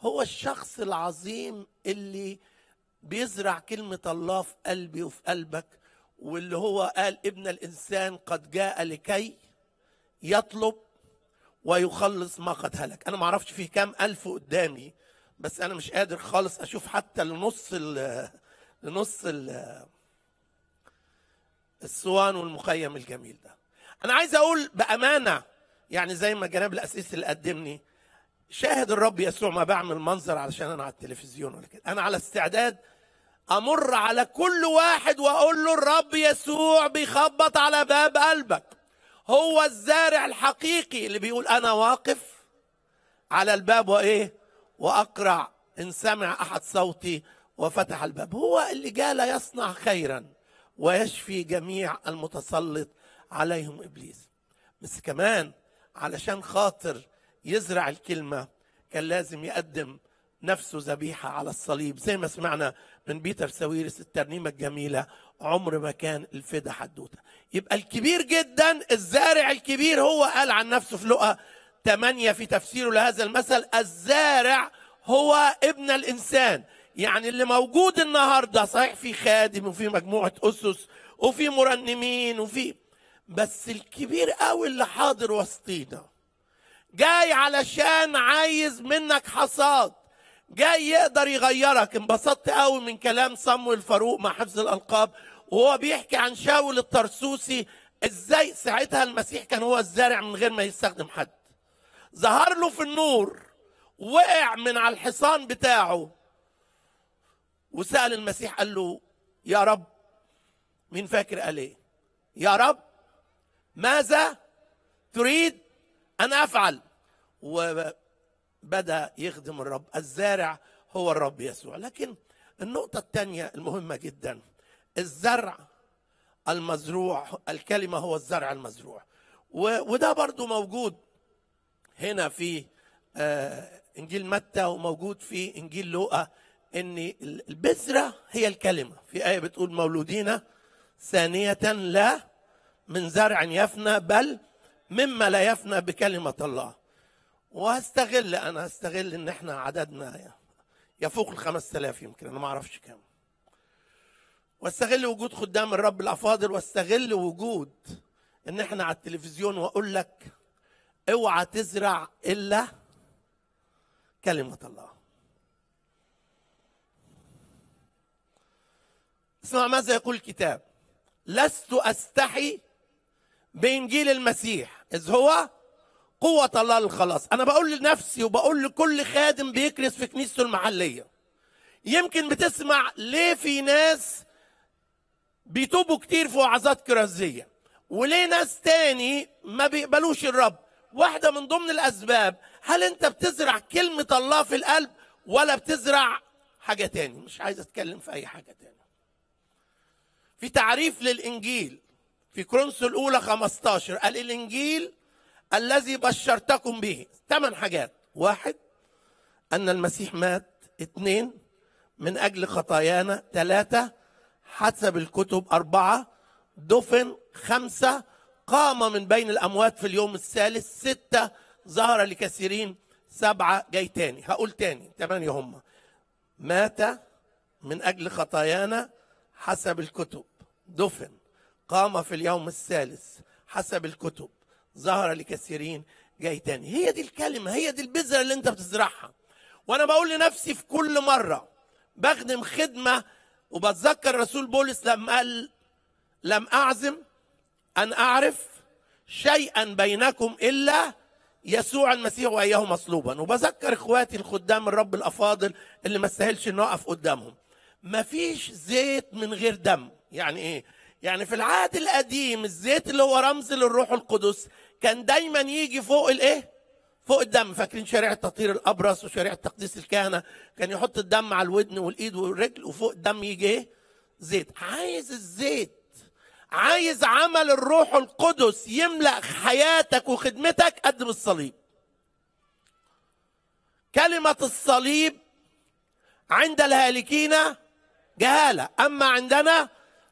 هو الشخص العظيم اللي بيزرع كلمة الله في قلبي وفي قلبك، واللي هو قال ابن الإنسان قد جاء لكي يطلب ويخلص ما قد هلك. أنا ما أعرفش فيه كام ألف قدامي، بس أنا مش قادر خالص أشوف حتى لنص الصوان والمخيم الجميل ده. أنا عايز أقول بأمانة، يعني زي ما جناب الأسيس اللي قدمني، شاهد الرب يسوع، ما بعمل منظر علشان أنا على التلفزيون ولا كده، أنا على استعداد أمر على كل واحد وأقول له الرب يسوع بيخبط على باب قلبك. هو الزارع الحقيقي اللي بيقول أنا واقف على الباب وإيه؟ وأقرع، إن سمع أحد صوتي وفتح الباب. هو اللي جاء ليصنع خيرا ويشفي جميع المتسلط عليهم إبليس. بس كمان علشان خاطر يزرع الكلمة كان لازم يقدم نفسه ذبيحة على الصليب، زي ما سمعنا من بيتر ساويرس الترنيمة الجميلة عمر ما كان الفدا حدوتة. يبقى الكبير جدا، الزارع الكبير، هو قال عن نفسه في لقا 8 في تفسيره لهذا المثل، الزارع هو ابن الإنسان. يعني اللي موجود النهاردة صحيح في خادم وفي مجموعة أسس وفي مرنمين وفي، بس الكبير قوي اللي حاضر وسطينا جاي علشان عايز منك حصاد، جاي يقدر يغيرك. انبسطت قوي من كلام صموئيل فاروق مع حفظ الألقاب وهو بيحكي عن شاول الترسوسي، ازاي ساعتها المسيح كان هو الزارع من غير ما يستخدم حد. ظهر له في النور، وقع من على الحصان بتاعه، وسأل المسيح قال له يا رب، مين فاكر قال ايه؟ يا رب ماذا تريد أن أفعل؟ وبدأ يخدم الرب. الزارع هو الرب يسوع. لكن النقطة الثانية المهمة جدا، الزرع المزروع، الكلمة هو الزرع المزروع، وده برضو موجود هنا في إنجيل متى وموجود في إنجيل لوقا، إن البذرة هي الكلمة. في آية بتقول مولودين ثانية لا من زرع يفنى بل مما لا يفنى بكلمة الله. وهستغل إن إحنا عددنا يفوق 5000 يمكن، أنا ما أعرفش كام، واستغل وجود خدام الرب الأفاضل، واستغل وجود إن إحنا على التلفزيون، وأقول لك اوعى تزرع إلا كلمة الله. اسمع ماذا يقول الكتاب، لست أستحي بإنجيل المسيح إذ هو قوة الله للخلاص. أنا بقول لنفسي وبقول لكل خادم بيكرس في كنيسته المحلية، يمكن بتسمع ليه في ناس بيتوبوا كتير في وعظات كرازية وليه ناس تاني ما بيقبلوش الرب. واحدة من ضمن الأسباب، هل أنت بتزرع كلمة الله في القلب ولا بتزرع حاجة تاني؟ مش عايز أتكلم في أي حاجة تاني. في تعريف للإنجيل في كورنثوس الأولى 15 قال الإنجيل الذي بشرتكم به 8 حاجات. 1 أن المسيح مات، 2 من أجل خطايانا، 3 حسب الكتب، 4 دفن، 5 قام من بين الأموات في اليوم الثالث، 6 ظهر لكثيرين، 7 جاي تاني. هقول تاني 8 هم، مات من أجل خطايانا حسب الكتب، دفن، قام في اليوم الثالث حسب الكتب، ظهر لكثيرين، جاي تاني. هي دي الكلمة، هي دي البذرة اللي انت بتزرعها. وانا بقول لنفسي في كل مرة بخدم خدمة، وبتذكر رسول بولس لما قال لم أعزم أن أعرف شيئا بينكم إلا يسوع المسيح وإياه مصلوبا. وبذكر إخواتي الخدام الرب الأفاضل اللي ما استاهلش إن أقف قدامهم، مفيش زيت من غير دم. يعني إيه؟ يعني في العهد القديم الزيت اللي هو رمز للروح القدس كان دايما يجي فوق الإيه؟ فوق الدم. فاكرين شريعة تطهير الأبرص وشريعة تقديس الكهنة؟ كان يحط الدم على الودن والإيد والرجل وفوق الدم يجي إيه؟ زيت. عايز الزيت، عايز عمل الروح القدس يملأ حياتك وخدمتك، قدم الصليب. كلمة الصليب عند الهالكين جهالة، أما عندنا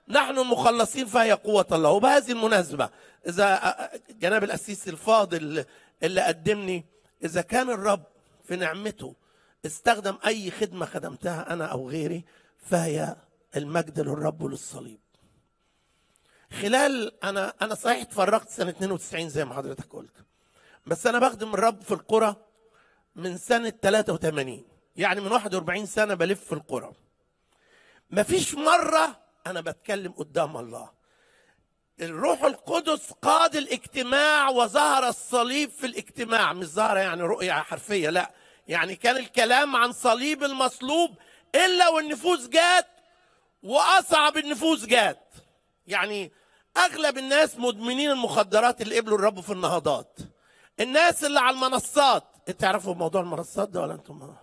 نحن المخلصين فهي قوة الله. وبهذه المناسبة إذا جناب القسيس الفاضل اللي قدمني، إذا كان الرب في نعمته استخدم أي خدمة خدمتها أنا أو غيري فهي المجد للرب وللصليب. خلال أنا صحيح اتفرقت سنة 92 زي ما حضرتك قلت، بس أنا بخدم الرب في القرى من سنة 83، يعني من 41 سنة بلف في القرى. مفيش مرة أنا بتكلم قدام الله. الروح القدس قاد الاجتماع وظهر الصليب في الاجتماع، مش ظهر يعني رؤية حرفية، لا، يعني كان الكلام عن صليب المصلوب إلا والنفوس جات وأصعب النفوس جات. يعني أغلب الناس مدمنين المخدرات اللي قبلوا الرب في النهضات، الناس اللي على المنصات، تعرفوا موضوع المنصات ده ولا أنتم؟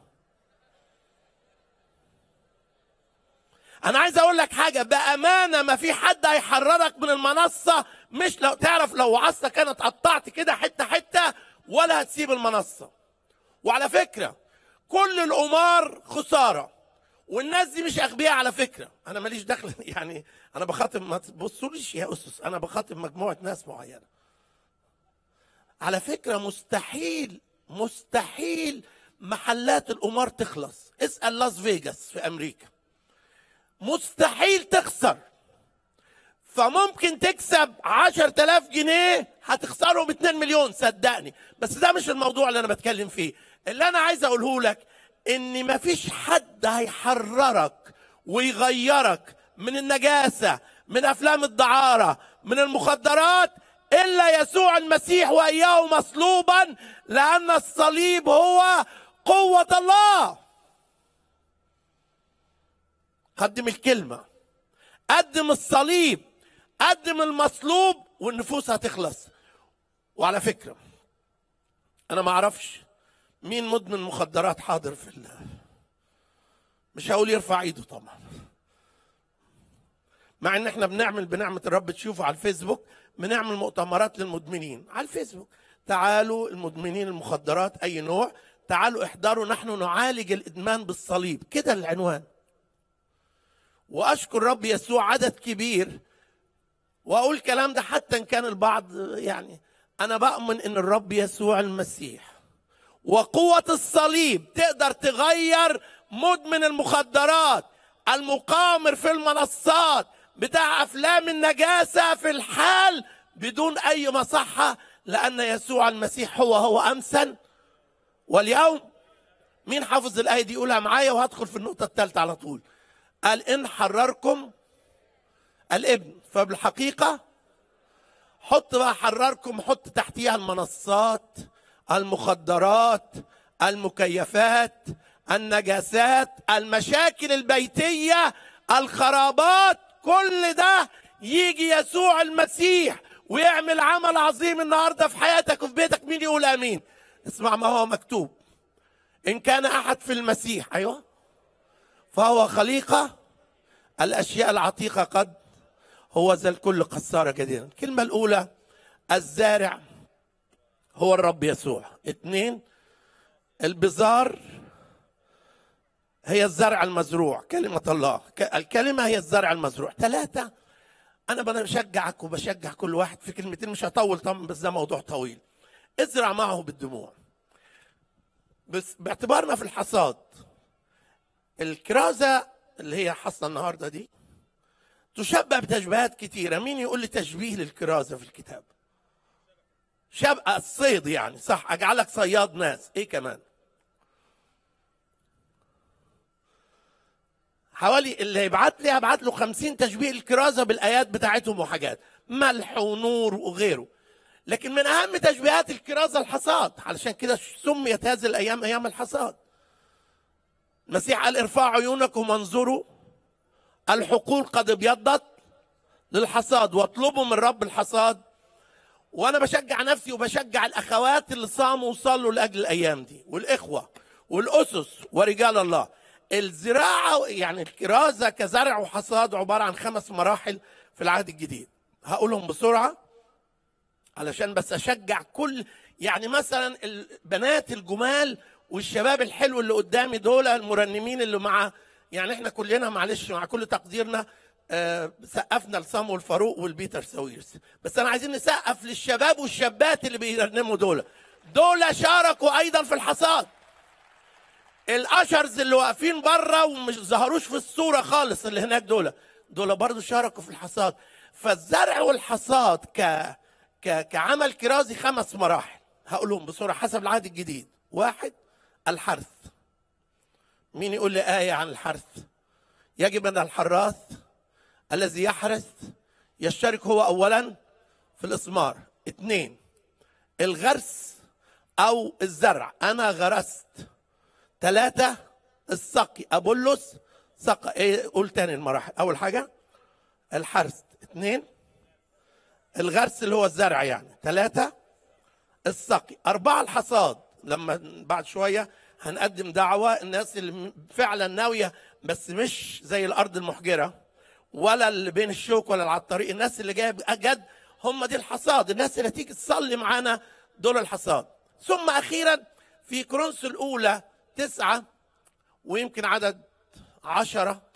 أنا عايز أقول لك حاجة بأمانة، ما في حد هيحررك من المنصة، مش لو تعرف، لو عصاك أنا اتقطعت كده حتة حتة ولا هتسيب المنصة. وعلى فكرة كل الأمار خسارة، والناس دي مش اغبياء على فكره، انا ماليش دخل، يعني انا بخاطب، ما تبصوليش يا اسس، انا بخاطب مجموعه ناس معينه. على فكره مستحيل مستحيل محلات القمار تخلص، اسال لاس فيجاس في امريكا، مستحيل تخسر. فممكن تكسب 10,000 جنيه هتخسرهم 2 مليون صدقني، بس ده مش الموضوع اللي انا بتكلم فيه. اللي انا عايز اقوله لك إن مفيش حد هيحررك ويغيرك من النجاسة، من أفلام الدعارة، من المخدرات، إلا يسوع المسيح وإياه مصلوبا، لأن الصليب هو قوة الله. قدم الكلمة، قدم الصليب، قدم المصلوب، والنفوس هتخلص. وعلى فكرة أنا معرفش مين مدمن مخدرات حاضر في مش هقول يرفع ايده طبعا، مع ان احنا بنعمل بنعمه الرب، تشوفوا على الفيسبوك بنعمل مؤتمرات للمدمنين على الفيسبوك، تعالوا المدمنين المخدرات اي نوع، تعالوا احضروا، نحن نعالج الادمان بالصليب، كده العنوان. واشكر رب يسوع عدد كبير، واقول الكلام ده حتى ان كان البعض، يعني انا بؤمن ان الرب يسوع المسيح وقوة الصليب تقدر تغير مدمن المخدرات، المقامر في المنصات، بتاع أفلام النجاسة في الحال بدون أي مصحة، لأن يسوع المسيح هو أمسا واليوم. مين حافظ الآية دي يقولها معايا وهدخل في النقطة الثالثة على طول. قال إن حرركم الابن فبالحقيقة، حط بقى حرركم، حط تحتيها المنصات، المخدرات، المكيفات، النجاسات، المشاكل البيتية، الخرابات، كل ده يجي يسوع المسيح ويعمل عمل عظيم النهاردة في حياتك وفي بيتك. مين يقول آمين؟ اسمع ما هو مكتوب، إن كان أحد في المسيح أيوه فهو خليقة، الأشياء العتيقة قد هو ذا الكل قد صار جديدا. الكلمة الأولى الزارع هو الرب يسوع. 2 البذار هي الزرع المزروع، كلمة الله، الكلمة هي الزرع المزروع. 3 أنا بشجعك وبشجع كل واحد في كلمتين، مش هطول طبعا بس ده موضوع طويل. ازرع معه بالدموع. بس باعتبارنا في الحصاد، الكرازة اللي هي حصنا النهارده دي تشبه بتشبيهات كتيرة. مين يقول لي تشبيه للكرازة في الكتاب؟ شبع الصيد يعني، صح، اجعلك صياد ناس. ايه كمان؟ حوالي اللي هيبعت لي هبعت له 50 تشبيه الكرازه بالايات بتاعتهم وحاجات ملح ونور وغيره. لكن من اهم تشبيهات الكرازه الحصاد، علشان كده سميت هذه الايام ايام الحصاد. المسيح قال ارفعوا عيونكم وانظروا الحقول قد ابيضت للحصاد واطلبوا من رب الحصاد. وانا بشجع نفسي وبشجع الاخوات اللي صاموا وصلوا لاجل الايام دي والاخوه والاسس ورجال الله. الزراعه يعني الكرازه كزرع وحصاد عباره عن 5 مراحل في العهد الجديد. هقولهم بسرعه علشان بس اشجع كل يعني مثلا البنات الجمال والشباب الحلو اللي قدامي دول المرنمين اللي مع يعني احنا كلنا معلش مع كل تقديرنا سقفنا لصموئيل فاروق والبيتر ساويرس، بس انا عايزين نسقف للشباب والشابات اللي بيرنموا دول شاركوا ايضا في الحصاد. الاشرز اللي واقفين بره ومش ظهروش في الصوره خالص اللي هناك دول برضه شاركوا في الحصاد. فالزرع والحصاد كعمل كرازي 5 مراحل هقولهم بسرعه حسب العهد الجديد. 1 الحرث. مين يقول لي آية عن الحرث؟ يجب أن الحراث الذي يحرث يشترك هو أولا في الإثمار. 2 الغرس أو الزرع، أنا غرست. 3 السقي، أبولس سقى. إيه قول تاني المراحل. أول حاجة الحرث، 2 الغرس اللي هو الزرع يعني، 3 السقي، 4 الحصاد. لما بعد شوية هنقدم دعوة الناس اللي فعلا ناوية، بس مش زي الأرض المحجرة ولا اللي بين الشوك ولا على الطريق، الناس اللي جاية بجد هم دي الحصاد، الناس اللي هتيجي تصلي معانا دول الحصاد. ثم أخيرا في كورنثوس الأولى 9 ويمكن عدد 10،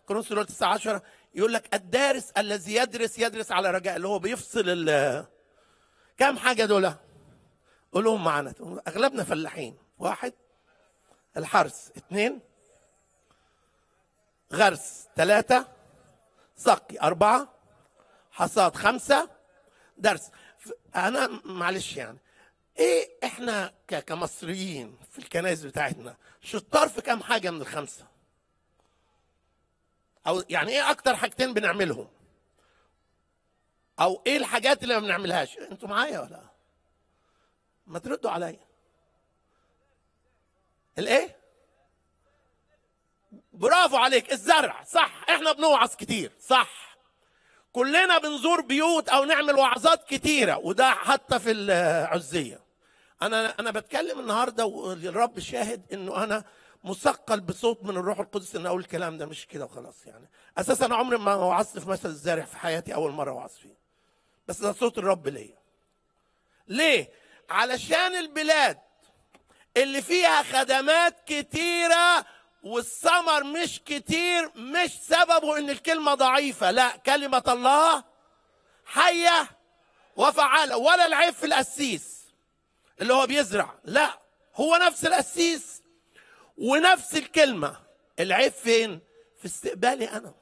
كورنثوس الأولى 19 يقول لك الدارس الذي يدرس على رجاء، اللي هو بيفصل كام حاجة دول؟ قولهم معانا، أغلبنا فلاحين. 1 الحرث، 2 غرس، 3 سقي، 4 حصاد، 5 درس. انا معلش يعني ايه احنا كمصريين في الكنائس بتاعتنا شطار في كام حاجه من ال5؟ او يعني ايه اكتر حاجتين بنعملهم؟ او ايه الحاجات اللي ما بنعملهاش؟ انتوا معايا ولا ما تردوا عليا؟ الايه؟ برافو عليك، الزرع صح. احنا بنوعظ كتير صح، كلنا بنزور بيوت او نعمل وعظات كتيره، وده حتى في العزيه. انا بتكلم النهارده والرب شاهد انه انا مثقل بصوت من الروح القدس ان اقول الكلام ده، مش كده وخلاص يعني. اساسا انا عمري ما وعظت في مثل الزارع في حياتي، اول مره وعظ فيه، بس ده صوت الرب ليا. ليه؟ علشان البلاد اللي فيها خدمات كتيرة والثمر مش كتير، مش سببه ان الكلمة ضعيفة، لا، كلمة الله حية وفعالة. ولا العيب في القسيس اللي هو بيزرع، لا، هو نفس القسيس ونفس الكلمة. العيب فين؟ في استقبالي انا.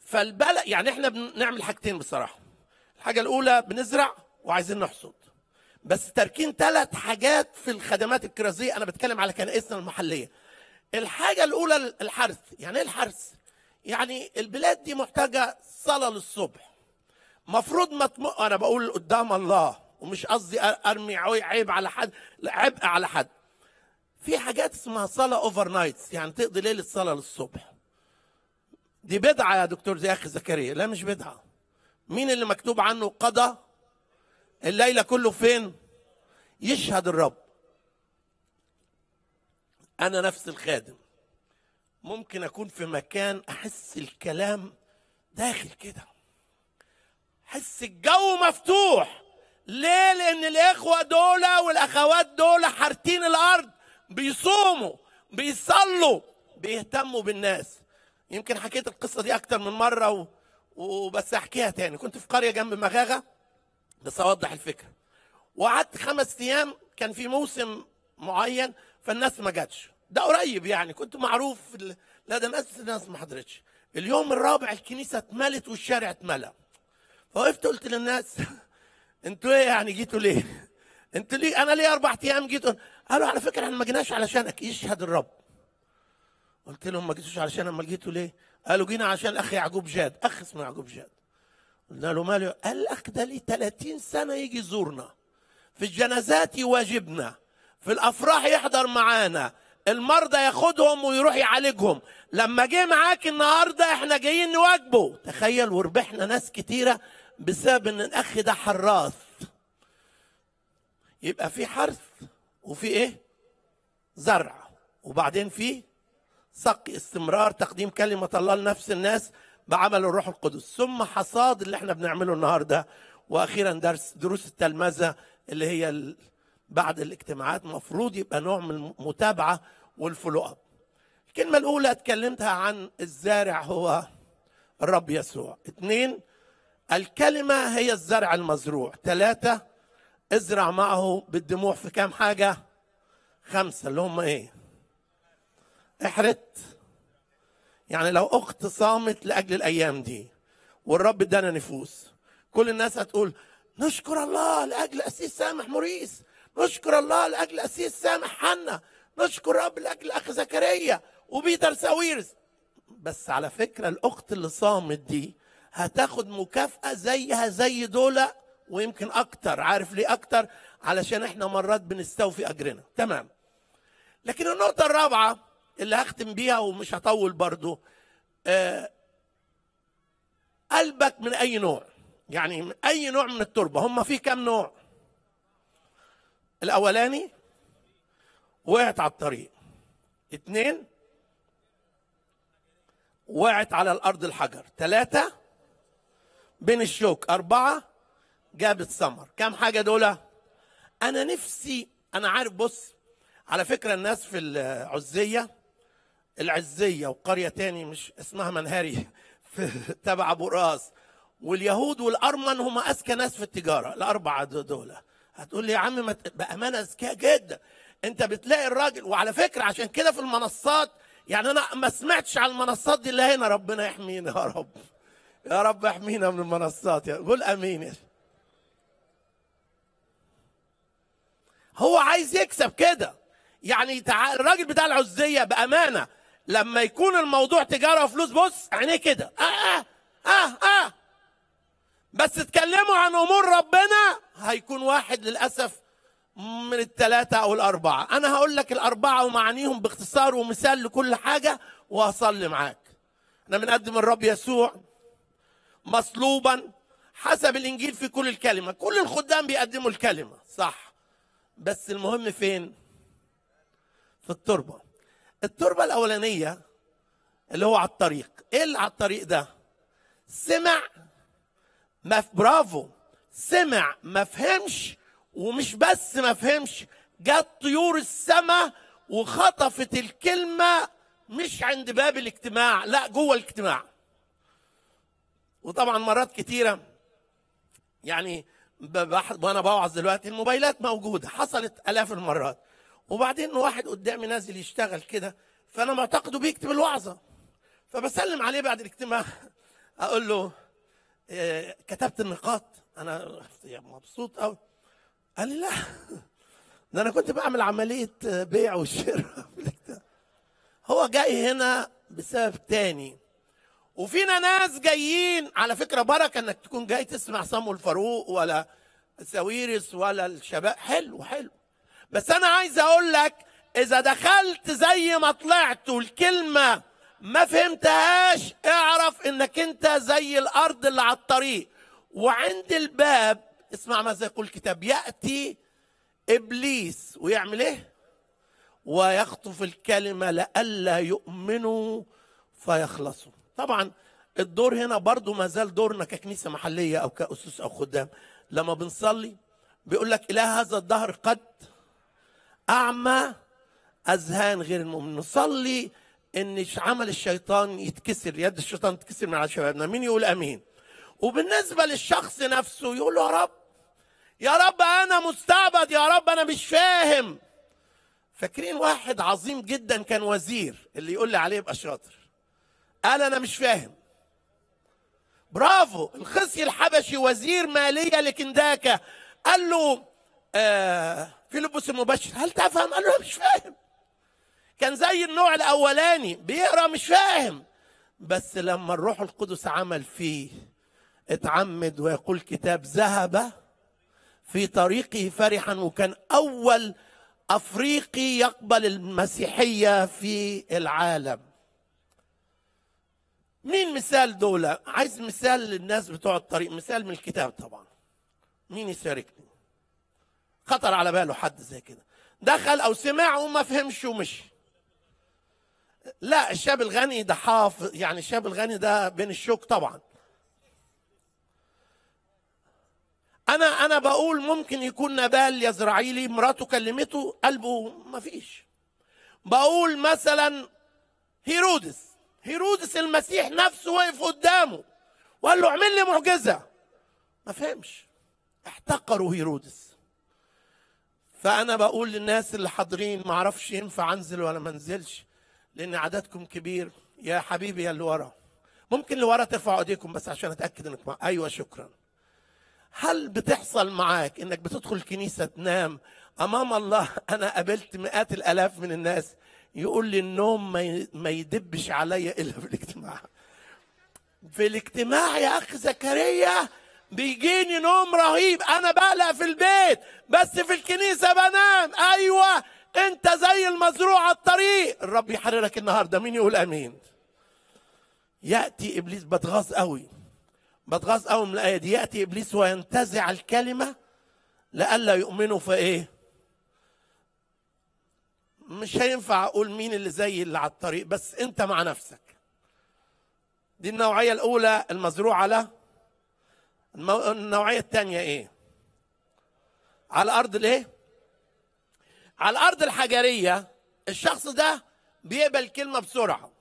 فالبلد يعني احنا بنعمل حاجتين بصراحة، الحاجة الأولى بنزرع وعايزين نحصد، بس تاركين 3 حاجات في الخدمات الكرازيه. انا بتكلم على كنائسنا المحليه. الحاجه الاولى الحرث. يعني ايه الحرث؟ يعني البلاد دي محتاجه صلاه للصبح، مفروض انا بقول قدام الله، ومش قصدي ارمي عيب على حد، عبء على حد. في حاجات اسمها صلاه اوفر نايتس، يعني تقضي ليله صلاه للصبح. دي بدعه يا دكتور زي اخي زكريا. لا مش بدعه. مين اللي مكتوب عنه قضى الليلة كله فين؟ يشهد الرب. أنا نفس الخادم ممكن أكون في مكان أحس الكلام داخل كده، أحس الجو مفتوح. ليه؟ لأن الإخوة دول والأخوات دول حارتين الأرض، بيصوموا، بيصلوا، بيهتموا بالناس. يمكن حكيت القصة دي أكتر من مرة وبس أحكيها تاني. كنت في قرية جنب مغاغة بس اوضح الفكره، وقعدت 5 ايام. كان في موسم معين فالناس ما جاتش، ده قريب يعني، كنت معروف لا ده الناس ما حضرتش. اليوم الرابع الكنيسه اتملت والشارع اتملى، فوقفت قلت للناس انتوا ايه يعني جيتوا ليه؟ انتوا ليه؟ انا ليه 4 ايام جيتوا؟ قالوا على فكره احنا ما جيناش علشانك، يشهد الرب. قلت لهم ما جيتوش علشان، امال جيتوا ليه؟ قالوا جينا عشان اخ يعقوب جاد. اخ اسمه يعقوب جاد. قلنا له ماله؟ قال لك ده ليه 30 سنه يجي يزورنا، في الجنازات يواجبنا، في الافراح يحضر معانا، المرضى ياخدهم ويروح يعالجهم، لما جه معاك النهارده احنا جايين نواجبه. تخيل، وربحنا ناس كتيره بسبب ان الاخ ده حراث. يبقى في حرث وفي ايه؟ زرع، وبعدين في سقي، استمرار تقديم كلمه الله لنفس الناس بعمل الروح القدس، ثم حصاد اللي احنا بنعمله النهارده، واخيرا دروس التلمذه اللي هي بعد الاجتماعات، مفروض يبقى نوع من المتابعه والفولو اب. الكلمه الاولى اتكلمتها عن الزارع هو الرب يسوع. 2 الكلمه هي الزرع المزروع. 3 ازرع معه بالدموع في كام حاجه؟ 5 اللي هم ايه؟ احرت، يعني لو اخت صامت لاجل الايام دي والرب ادانا نفوس، كل الناس هتقول نشكر الله لاجل اسيس سامح موريس، نشكر الله لاجل اسيس سامح حنا، نشكر رب لاجل اخ زكريا وبيتر ساويرس. بس على فكره الاخت اللي صامت دي هتاخد مكافاه زيها زي دولة ويمكن اكتر. عارف ليه اكتر؟ علشان احنا مرات بنستوفي اجرنا. تمام. لكن النقطه الرابعه اللي هختم بيها ومش هطول برضو، قلبك من اي نوع، يعني من اي نوع من التربه. هم في كام نوع؟ الاولاني وقعت على الطريق. 2 وقعت على الارض الحجر. 3 بين الشوك. 4 جابت ثمر. كام حاجه دول؟ انا نفسي، انا عارف. بص على فكره الناس في العزيه وقريه تاني مش اسمها منهاري تبع ابو راس، واليهود والارمن هم اذكى ناس في التجاره، الاربعه دول. هتقول لي يا عم ما بامانه اذكياء جدا، انت بتلاقي الراجل. وعلى فكره عشان كده في المنصات، يعني انا ما سمعتش على المنصات دي الا هنا. ربنا يحمينا يا رب، يا رب احمينا من المنصات. قول امين. هو عايز يكسب كده، يعني الراجل بتاع العزيه بامانه لما يكون الموضوع تجاره وفلوس بص عينيه كده بس اتكلموا عن امور ربنا هيكون واحد للاسف من ال3 او ال4. انا هقول لك ال4 ومعانيهم باختصار ومثال لكل حاجه وهصلي معاك. احنا بنقدم الرب يسوع مصلوبا حسب الانجيل في كل الكلمه، كل الخدام بيقدموا الكلمه صح، بس المهم فين؟ في التربه. التربه الاولانيه اللي هو على الطريق. ايه اللي على الطريق ده؟ سمع ما برافو، سمع ما فهمش، ومش بس ما فهمش، جت طيور السماء وخطفت الكلمه مش عند باب الاجتماع، لا جوه الاجتماع. وطبعا مرات كتيره يعني وانا بوعظ دلوقتي الموبايلات موجوده، حصلت الاف المرات. وبعدين واحد قدامي نازل يشتغل كده، فانا معتقده بيكتب الوعظه، فبسلم عليه بعد الاجتماع اقول له كتبت النقاط؟ انا مبسوط قوي. قال لي لا، ده انا كنت بعمل عمليه بيع وشراء. هو جاي هنا بسبب تاني. وفينا ناس جايين، على فكره بركه انك تكون جاي تسمع صموئيل فاروق ولا ساويرس ولا الشباب، حلو حلو. بس انا عايز اقول لك اذا دخلت زي ما طلعت والكلمه ما فهمتهاش، اعرف انك انت زي الارض اللي على الطريق، وعند الباب اسمع ماذا يقول الكتاب، ياتي ابليس ويعمل ايه؟ ويخطف الكلمه لئلا يؤمنوا فيخلصوا. طبعا الدور هنا برضو ما زال دورنا ككنيسه محليه او كاسس او خدام، لما بنصلي بيقول لك اله هذا الدهر قد اعمى اذهان غير المؤمن. نصلي ان عمل الشيطان يتكسر، يد الشيطان تتكسر من على شبابنا. مين يقول امين؟ وبالنسبه للشخص نفسه يقول يا رب، يا رب انا مستعبد، يا رب انا مش فاهم. فاكرين واحد عظيم جدا كان وزير، اللي يقول لي عليه يبقى شاطر، قال انا مش فاهم. برافو. الخصي الحبشي وزير ماليه لكنداكا، قال له فيليبس المبشر هل تفهم؟ قال له مش فاهم. كان زي النوع الاولاني بيقرا مش فاهم، بس لما الروح القدس عمل فيه اتعمد ويقول الكتاب ذهب في طريقه فرحا، وكان اول افريقي يقبل المسيحيه في العالم. مين مثال دول؟ عايز مثال للناس بتوع الطريق، مثال من الكتاب طبعا. مين يشاركني؟ خطر على باله حد زي كده؟ دخل او سمع وما فهمش ومشي؟ لا، الشاب الغني ده حافظ، يعني الشاب الغني ده بين الشوك طبعا. انا بقول ممكن يكون نبال يزرعيلي مراته كلمته قلبه ما فيش. بقول مثلا هيرودس المسيح نفسه وقف قدامه وقال له اعمل لي معجزه، ما فهمش، احتقروا هيرودس. فانا بقول للناس اللي حاضرين، ما اعرفش ينفع انزل ولا ما انزلش لان عددكم كبير، يا حبيبي يا اللي ورا، ممكن اللي ورا ترفعوا ايديكم بس عشان اتاكد انك ايوه شكرا. هل بتحصل معاك انك بتدخل كنيسه تنام امام الله؟ انا قابلت مئات الالاف من الناس يقول لي النوم ما يدبش عليا الا في الاجتماع. في الاجتماع يا اخ زكريا بيجيني نوم رهيب، انا بقلق في البيت بس في الكنيسه بنام. ايوه، انت زي المزروع على الطريق، الرب يحررك النهارده. مين يقول امين؟ ياتي ابليس، بتغاظ قوي من الايه دي، ياتي ابليس وينتزع الكلمه لئلا يؤمنوا. فايه؟ مش هينفع اقول مين اللي زي اللي على الطريق، بس انت مع نفسك. دي النوعيه الاولى المزروع على النوعيه الثانيه ايه؟ على ارض الايه؟ على الارض الحجريه. الشخص ده بيقبل الكلمه بسرعه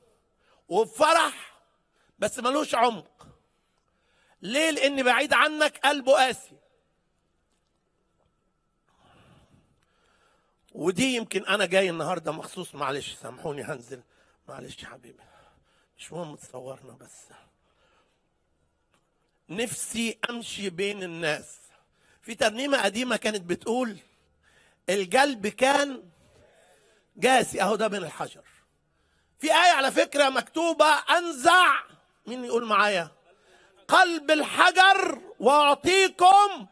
وبفرح بس ملوش عمق. ليه؟ لان بعيد عنك قلبه قاسي. ودي يمكن انا جاي النهارده مخصوص، معلش سامحوني هنزل، معلش حبيبي مش مهم تصورنا، بس نفسي امشي بين الناس. في ترنيمه قديمه كانت بتقول الجلب كان جاسي اهو ده بين الحجر. في ايه على فكره مكتوبه انزع، مين يقول معايا؟ قلب الحجر واعطيكم.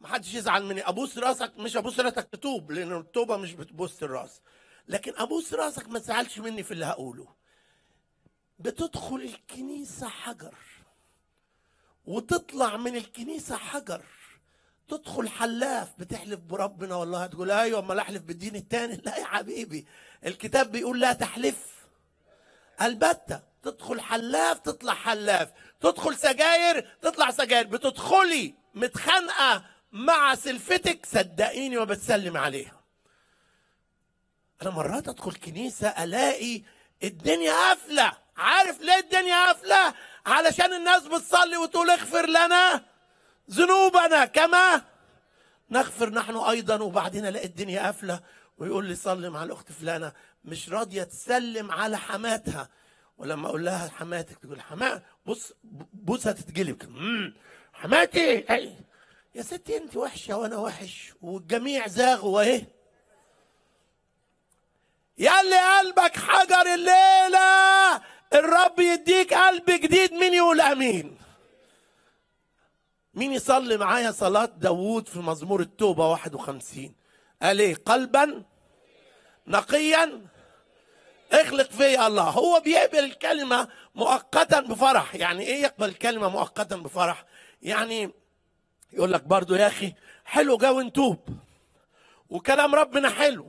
محدش يزعل مني، ابوس راسك، مش ابوس راسك تتوب لان التوبه مش بتبوس الراس، لكن ابوس راسك ما تزعلش مني في اللي هقوله. بتدخل الكنيسه حجر وتطلع من الكنيسه حجر، تدخل حلاف، بتحلف بربنا والله، هتقول ايوه اما لا احلف بالدين الثاني، لا يا حبيبي الكتاب بيقول لا تحلف. البته تدخل حلاف تطلع حلاف، تدخل سجاير تطلع سجاير، بتدخلي متخانقه مع سلفتك صدقيني وبتسلم عليها. انا مرات ادخل كنيسه الاقي الدنيا قافله، عارف ليه الدنيا قافله؟ علشان الناس بتصلي وتقول اغفر لنا ذنوبنا كما نغفر نحن ايضا، وبعدين الاقي الدنيا قافله ويقول لي صلي مع الاخت فلانه، مش راضيه تسلم على حماتها، ولما اقول لها حماتك تقول حماه، بص بوسها تتقلب، حماتي. يا ستي انت وحشه وانا وحش والجميع زاغوا اهي. يا لي قلبك حجر الليله الرب يديك قلب جديد. مين يقول امين؟ مين يصلي معايا صلاه داوود في مزمور التوبه 51؟ قال ايه؟ قلبا نقيا اخلق فيا الله. هو بيقبل الكلمه مؤقتا بفرح. يعني ايه يقبل الكلمه مؤقتا بفرح؟ يعني يقول لك برضه يا اخي حلو جو نتوب وكلام ربنا حلو،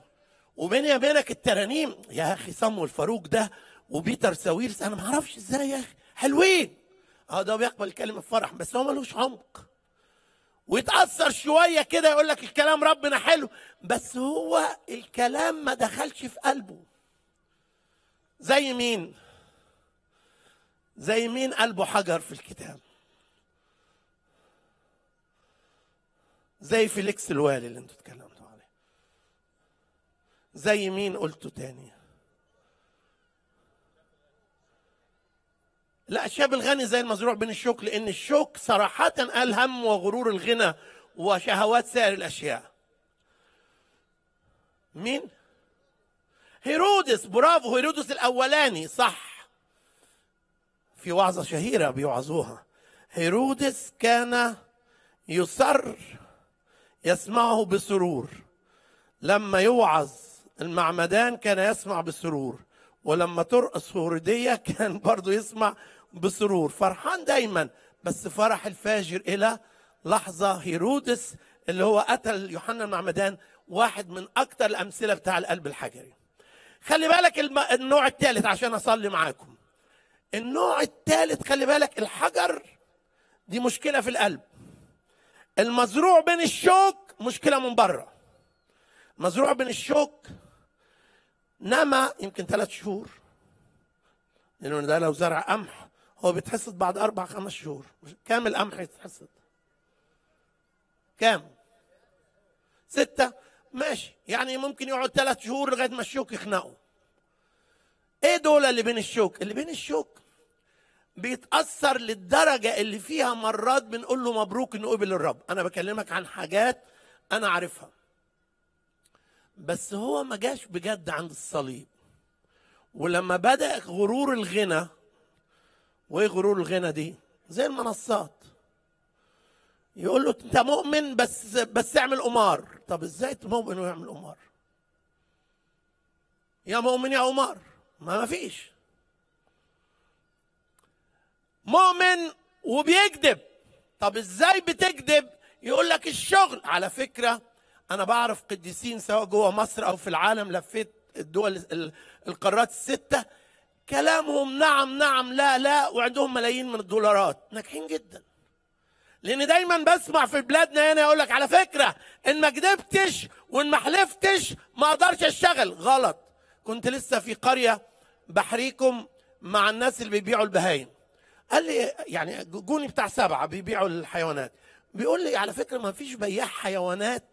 وبيني وبينك الترانيم يا اخي صموئيل فاروق ده وبيتر ساويرس انا ما اعرفش ازاي يا اخي حلوين. ده بيقبل الكلمه بفرح بس هو ملوش عمق، ويتاثر شويه كده يقول لك الكلام ربنا حلو بس هو الكلام ما دخلش في قلبه. زي مين؟ زي مين قلبه حجر في الكتاب؟ زي فيليكس الوالي اللي انتوا اتكلمتوا عليه. زي مين قلتوا تاني؟ لا، الشاب الغني زي المزروع بين الشوك، لان الشوك صراحة قال هم وغرور الغنى وشهوات سائر الاشياء. مين؟ هيرودس، برافو، هيرودس الأولاني صح. في وعظة شهيرة بيوعظوها، هيرودس كان يصر يسمعه بسرور، لما يوعظ المعمدان كان يسمع بسرور، ولما ترقص هيرودية كان برضو يسمع بسرور، فرحان دايما. بس فرح الفاجر إلى لحظة هيرودس اللي هو قتل يوحنا المعمدان، واحد من أكتر الأمثلة بتاع القلب الحجري. خلي بالك النوع الثالث عشان أصلي معاكم. النوع الثالث خلي بالك الحجر دي مشكلة في القلب. المزروع بين الشوك مشكلة من بره. مزروع بين الشوك، نمى يمكن 3 شهور، لأنه ده لو زرع قمح هو بيتحصد بعد 4-5 شهور. كام القمح يتحصد؟ كام؟ 6، ماشي، يعني ممكن يقعد 3 شهور لغاية ما الشوك يخنقه. ايه دول اللي بين الشوك؟ اللي بين الشوك بيتأثر للدرجة اللي فيها مرات بنقول له مبروك انه قبل الرب. انا بكلمك عن حاجات انا عارفها، بس هو ما جاش بجد عند الصليب. ولما بدأ غرور الغنى، وايه غرور الغنى دي؟ زي المنصات، يقول له انت مؤمن بس اعمل قمار. طب ازاي مؤمن ويعمل قمار؟ يا مؤمن يا قمار، ما فيش مؤمن وبيكذب. طب ازاي بتكذب؟ يقول لك الشغل. على فكره انا بعرف قديسين سواء جوه مصر او في العالم، لفيت الدول القارات ال6، كلامهم نعم نعم لا لا، وعندهم ملايين من الدولارات، ناجحين جدا. لان دايما بسمع في بلادنا هنا يقول لك على فكره ان ما كدبتش وان ما حلفتش ما اقدرش اشتغل. غلط. كنت لسه في قريه بحريكم مع الناس اللي بيبيعوا البهايم، قال لي يعني جوني بتاع 7 بيبيعوا الحيوانات، بيقول لي على فكره ما فيش بياع حيوانات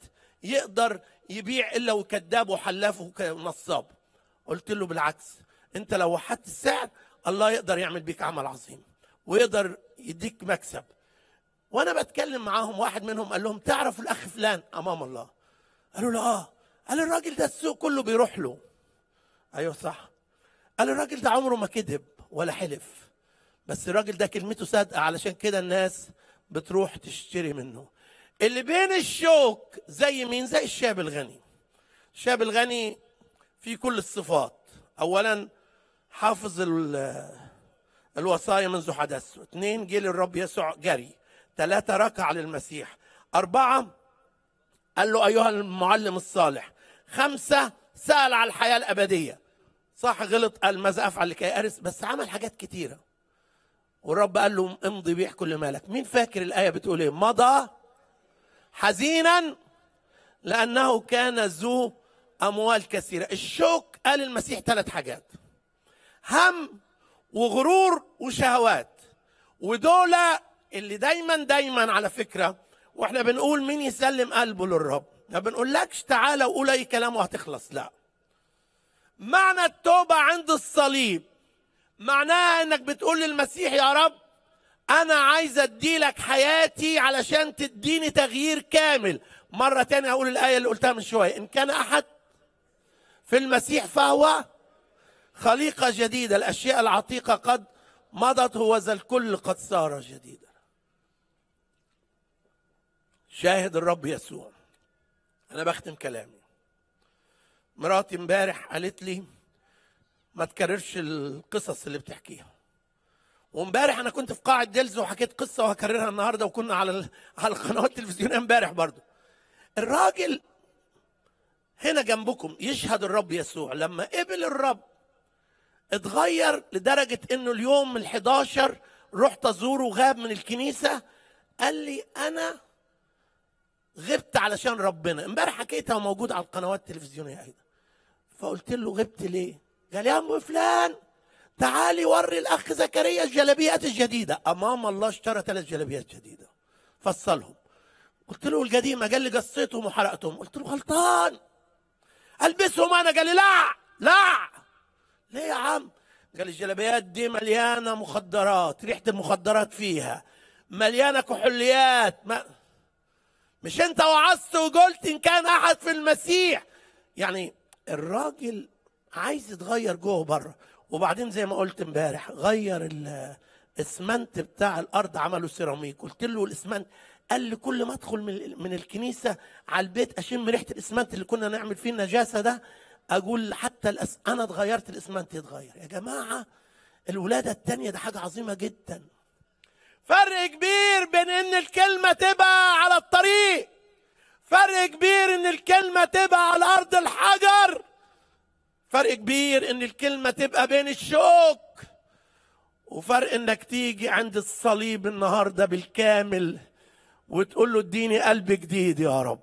يقدر يبيع الا وكذاب وحلاف ونصاب. قلت له بالعكس، انت لو وحدت السعر الله يقدر يعمل بيك عمل عظيم ويقدر يديك مكسب. وانا بتكلم معاهم واحد منهم قال لهم تعرفوا الاخ فلان امام الله؟ قالوا له اه. قال الراجل ده السوق كله بيروح له. ايوه صح. قال الراجل ده عمره ما كذب ولا حلف، بس الراجل ده كلمته صادقه، علشان كده الناس بتروح تشتري منه. اللي بين الشوك زي مين؟ زي الشاب الغني. الشاب الغني فيه كل الصفات، اولا حافظ الوصايا منذ حدثه، 2 جه للرب يسوع جري، 3 ركع للمسيح، 4 قال له أيها المعلم الصالح، 5 سأل على الحياة الأبدية، صح غلط قال ماذا أفعل لكي أرث، بس عمل حاجات كتيرة. والرب قال له امضي بيع كل مالك. مين فاكر الآية بتقول إيه؟ مضى حزينا لأنه كان ذو أموال كثيرة. الشوك قال المسيح 3 حاجات، هم وغرور وشهوات، ودول اللي دايما دايما على فكره واحنا بنقول مين يسلم قلبه للرب، ما بنقولكش تعالى وقول اي كلام وهتخلص، لا. معنى التوبه عند الصليب معناها انك بتقول للمسيح يا رب انا عايز اديلك حياتي علشان تديني تغيير كامل. مره تانية هقول الايه اللي قلتها من شويه، ان كان احد في المسيح فهو خليقه جديده، الاشياء العتيقه قد مضت وذا الكل قد صار جديدا. شاهد الرب يسوع. انا بختم كلامي. مراتي امبارح قالت لي ما تكررش القصص اللي بتحكيها، وامبارح انا كنت في قاعه دلز وحكيت قصه وهكررها النهارده، وكنا على القنوات التلفزيونيه امبارح برضه. الراجل هنا جنبكم يشهد الرب يسوع لما قبل الرب اتغير لدرجه انه اليوم 11 رحت ازوره وغاب من الكنيسه، قال لي انا غبت علشان ربنا. امبارح حكيتها وموجود على القنوات التلفزيونيه ايضا. فقلت له غبت ليه؟ قال يا عم فلان تعالي وري الاخ زكريا الجلابيات الجديده. امام الله اشترى 3 جلابيات جديده فصلهم. قلت له القديمه؟ قال لي قصيتهم وحرقتهم. قلت له غلطان، البسهم انا. قال لي لا لا. ليه يا عم؟ قال الجلابيات دي مليانه مخدرات، ريحه المخدرات فيها، مليانه كحوليات. مش انت وعظت وقلت ان كان احد في المسيح؟ يعني الراجل عايز يتغير جوه وبره. وبعدين زي ما قلت امبارح غير الاسمنت بتاع الارض، عمله سيراميك. قلت له الاسمنت، قال لي كل ما ادخل من الكنيسه على البيت اشم ريحه الاسمنت اللي كنا نعمل فيه النجاسه ده، اقول حتى انا اتغيرت، الاسمنت يتغير. يا جماعه الولاده الثانيه ده حاجه عظيمه جدا. فرق كبير بين ان الكلمه تبقى على الطريق، فرق كبير ان الكلمه تبقى على ارض الحجر، فرق كبير ان الكلمه تبقى بين الشوك، وفرق انك تيجي عند الصليب النهارده بالكامل وتقول له اديني قلب جديد يا رب.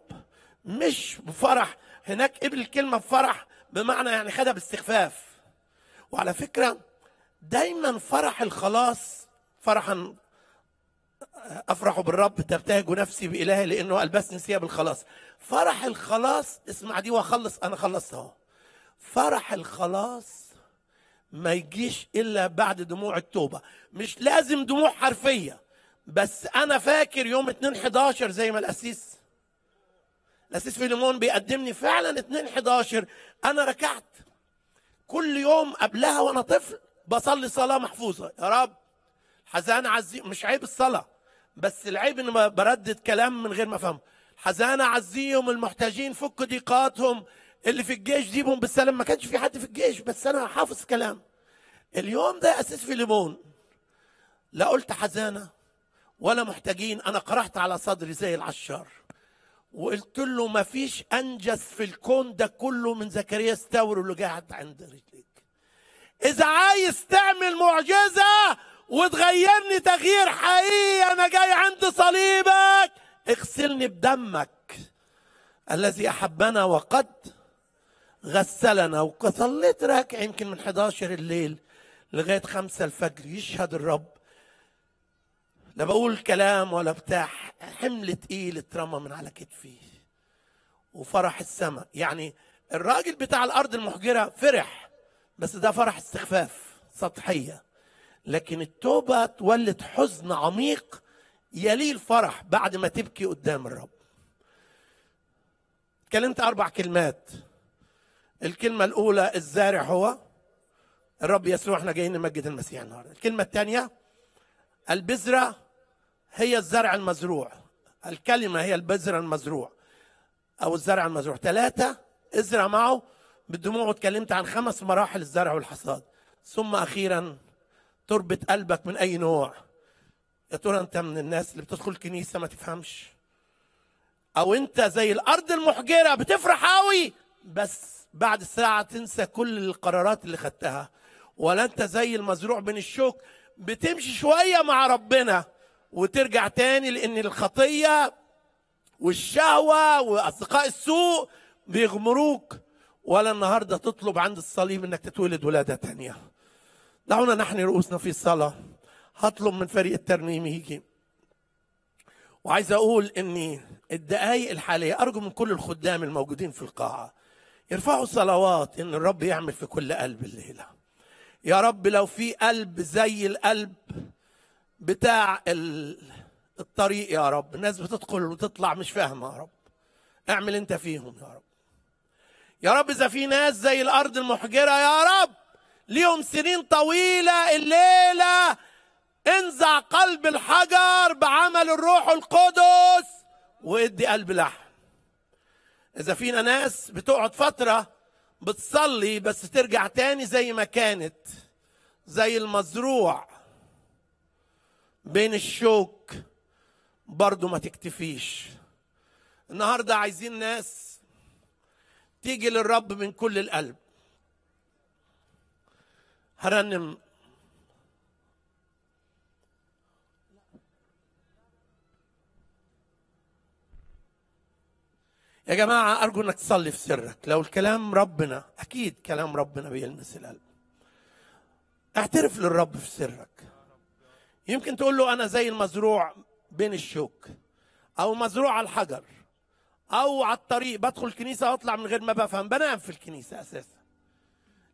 مش بفرح، هناك قبل الكلمه بفرح بمعنى يعني خدها باستخفاف. وعلى فكره دايما فرح الخلاص، فرحا افرح بالرب تبتهج نفسي بإلهي لانه البسني ثياب الخلاص. فرح الخلاص، اسمع دي واخلص، انا خلصت اهو. فرح الخلاص ما يجيش الا بعد دموع التوبه، مش لازم دموع حرفيه. بس انا فاكر يوم 2/11 زي ما القسيس فيليمون بيقدمني فعلا 2/11 انا ركعت كل يوم قبلها وانا طفل بصلي صلاه محفوظه. يا رب حزانه عزيم، مش عيب الصلاه، بس العيب ان بردد كلام من غير ما افهمه. حزانه عزيهم المحتاجين، فك ضيقاتهم، اللي في الجيش جيبهم بالسلام. ما كانش في حد في الجيش بس انا حافظ كلام. اليوم ده يا قسيس فيليمون لا قلت حزانه ولا محتاجين، انا قرحت على صدري زي العشار وقلت له ما فيش انجز في الكون ده كله من زكريا إسطاورو اللي قاعد عند رجليك. اذا عايز تعمل معجزه وتغيرني تغيير حقيقي، انا جاي عند صليبك، اغسلني بدمك الذي احبنا وقد غسلنا. وصليت راكع يمكن من 11 الليل لغايه 5 الفجر. يشهد الرب، لا بقول كلام ولا بتاع، حمل تقيل اترمى من على كتفي وفرح السماء. يعني الراجل بتاع الارض المحجره فرح، بس ده فرح استخفاف سطحيه. لكن التوبه تولد حزن عميق يليه الفرح بعد ما تبكي قدام الرب. اتكلمت 4 كلمات. الكلمه الاولى الزارع هو الرب يسوع، احنا جايين نمجد المسيح النهارده. الكلمه الثانيه البذره هي الزرع المزروع، الكلمة هي البذرة المزروع أو الزرع المزروع. 3 ازرع معه بالدموع. واتكلمت عن 5 مراحل الزرع والحصاد. ثم أخيرا تربة قلبك من أي نوع. يا ترى أنت من الناس اللي بتدخل كنيسة ما تفهمش، أو أنت زي الأرض المحجرة بتفرح قوي بس بعد ساعة تنسى كل القرارات اللي خدتها، ولا أنت زي المزروع بين الشوك بتمشي شوية مع ربنا وترجع تاني لان الخطيه والشهوه واصدقاء السوء بيغمروك؟ ولا النهارده تطلب عند الصليب انك تتولد ولاده تانيه. دعونا نحن رؤوسنا في الصلاه. هطلب من فريق الترنيم يجي. وعايز اقول ان الدقائق الحاليه ارجو من كل الخدام الموجودين في القاعه يرفعوا صلوات ان الرب يعمل في كل قلب الليله. يا رب لو في قلب زي القلب بتاع الطريق يا رب، الناس بتدخل وتطلع مش فاهمه يا رب، اعمل انت فيهم يا رب. يا رب اذا في ناس زي الارض المحجره يا رب ليهم سنين طويله، الليله انزع قلب الحجر بعمل الروح القدس وادي قلب لحم. اذا فينا ناس بتقعد فتره بتصلي بس ترجع تاني زي ما كانت، زي المزروع بين الشوك، برضو ما تكتفيش. النهاردة عايزين ناس تيجي للرب من كل القلب. هرنم يا جماعة، أرجو إنك تصلي في سرك. لو الكلام ربنا، أكيد كلام ربنا بيلمس القلب. اعترف للرب في سرك. يمكن تقول له أنا زي المزروع بين الشوك، أو مزروع على الحجر، أو على الطريق، بدخل الكنيسة وأطلع من غير ما بفهم، بنام في الكنيسة أساسا.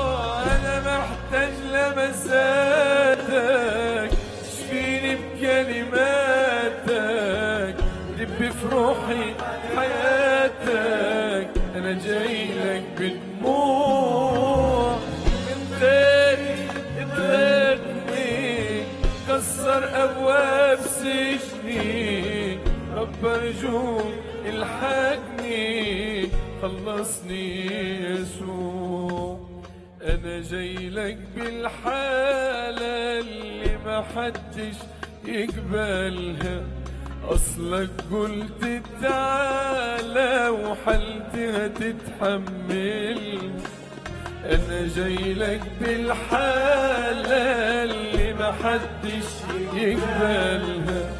أنا محتاج لمساتك، اشفيني بكلماتك، دب في روحي حياتك. أنا جاي لك بدموع، من غيري اطلقني، كسر أبواب سجني. رب أرجوك الحقني، خلصني يسوع. أنا جاي لك بالحالة اللي ما حدش يقبلها، أصلك قلت تعالى وحالتها تتحمل. أنا جاي لك بالحالة اللي ما حدش يقبلها،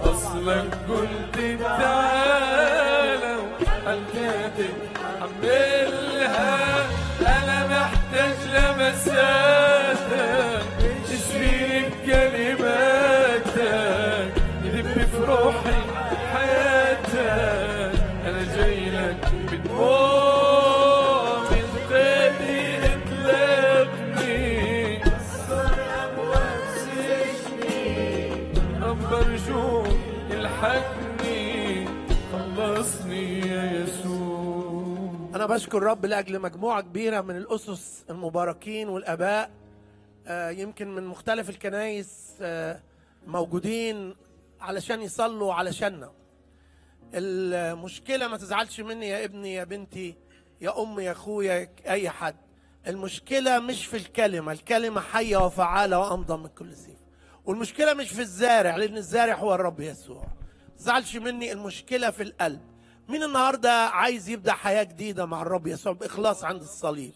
أصلك قلت تعالى وحالتها تتحملها. أنا محتاج لمساتك، تشفيني بكلماتك، يدب في روحي حياتك. أنا جاي لك بدموع، من غيري اطلقني، كسر أبواب سجني. رب أرجوك الحقني، خلصني يا يسوع. أنا بشكر رب لأجل مجموعة كبيرة من الأسس المباركين والآباء، يمكن من مختلف الكنائس موجودين علشان يصلوا علشاننا. المشكلة ما تزعلش مني يا ابني يا بنتي يا أمي يا أخويا أي حد، المشكلة مش في الكلمة، الكلمة حية وفعالة وأمضى من كل سيف. والمشكلة مش في الزارع، لأن الزارع هو الرب يسوع. ما تزعلش مني، المشكلة في القلب. مين النهاردة عايز يبدأ حياة جديدة مع الرب يسوع بإخلاص عند الصليب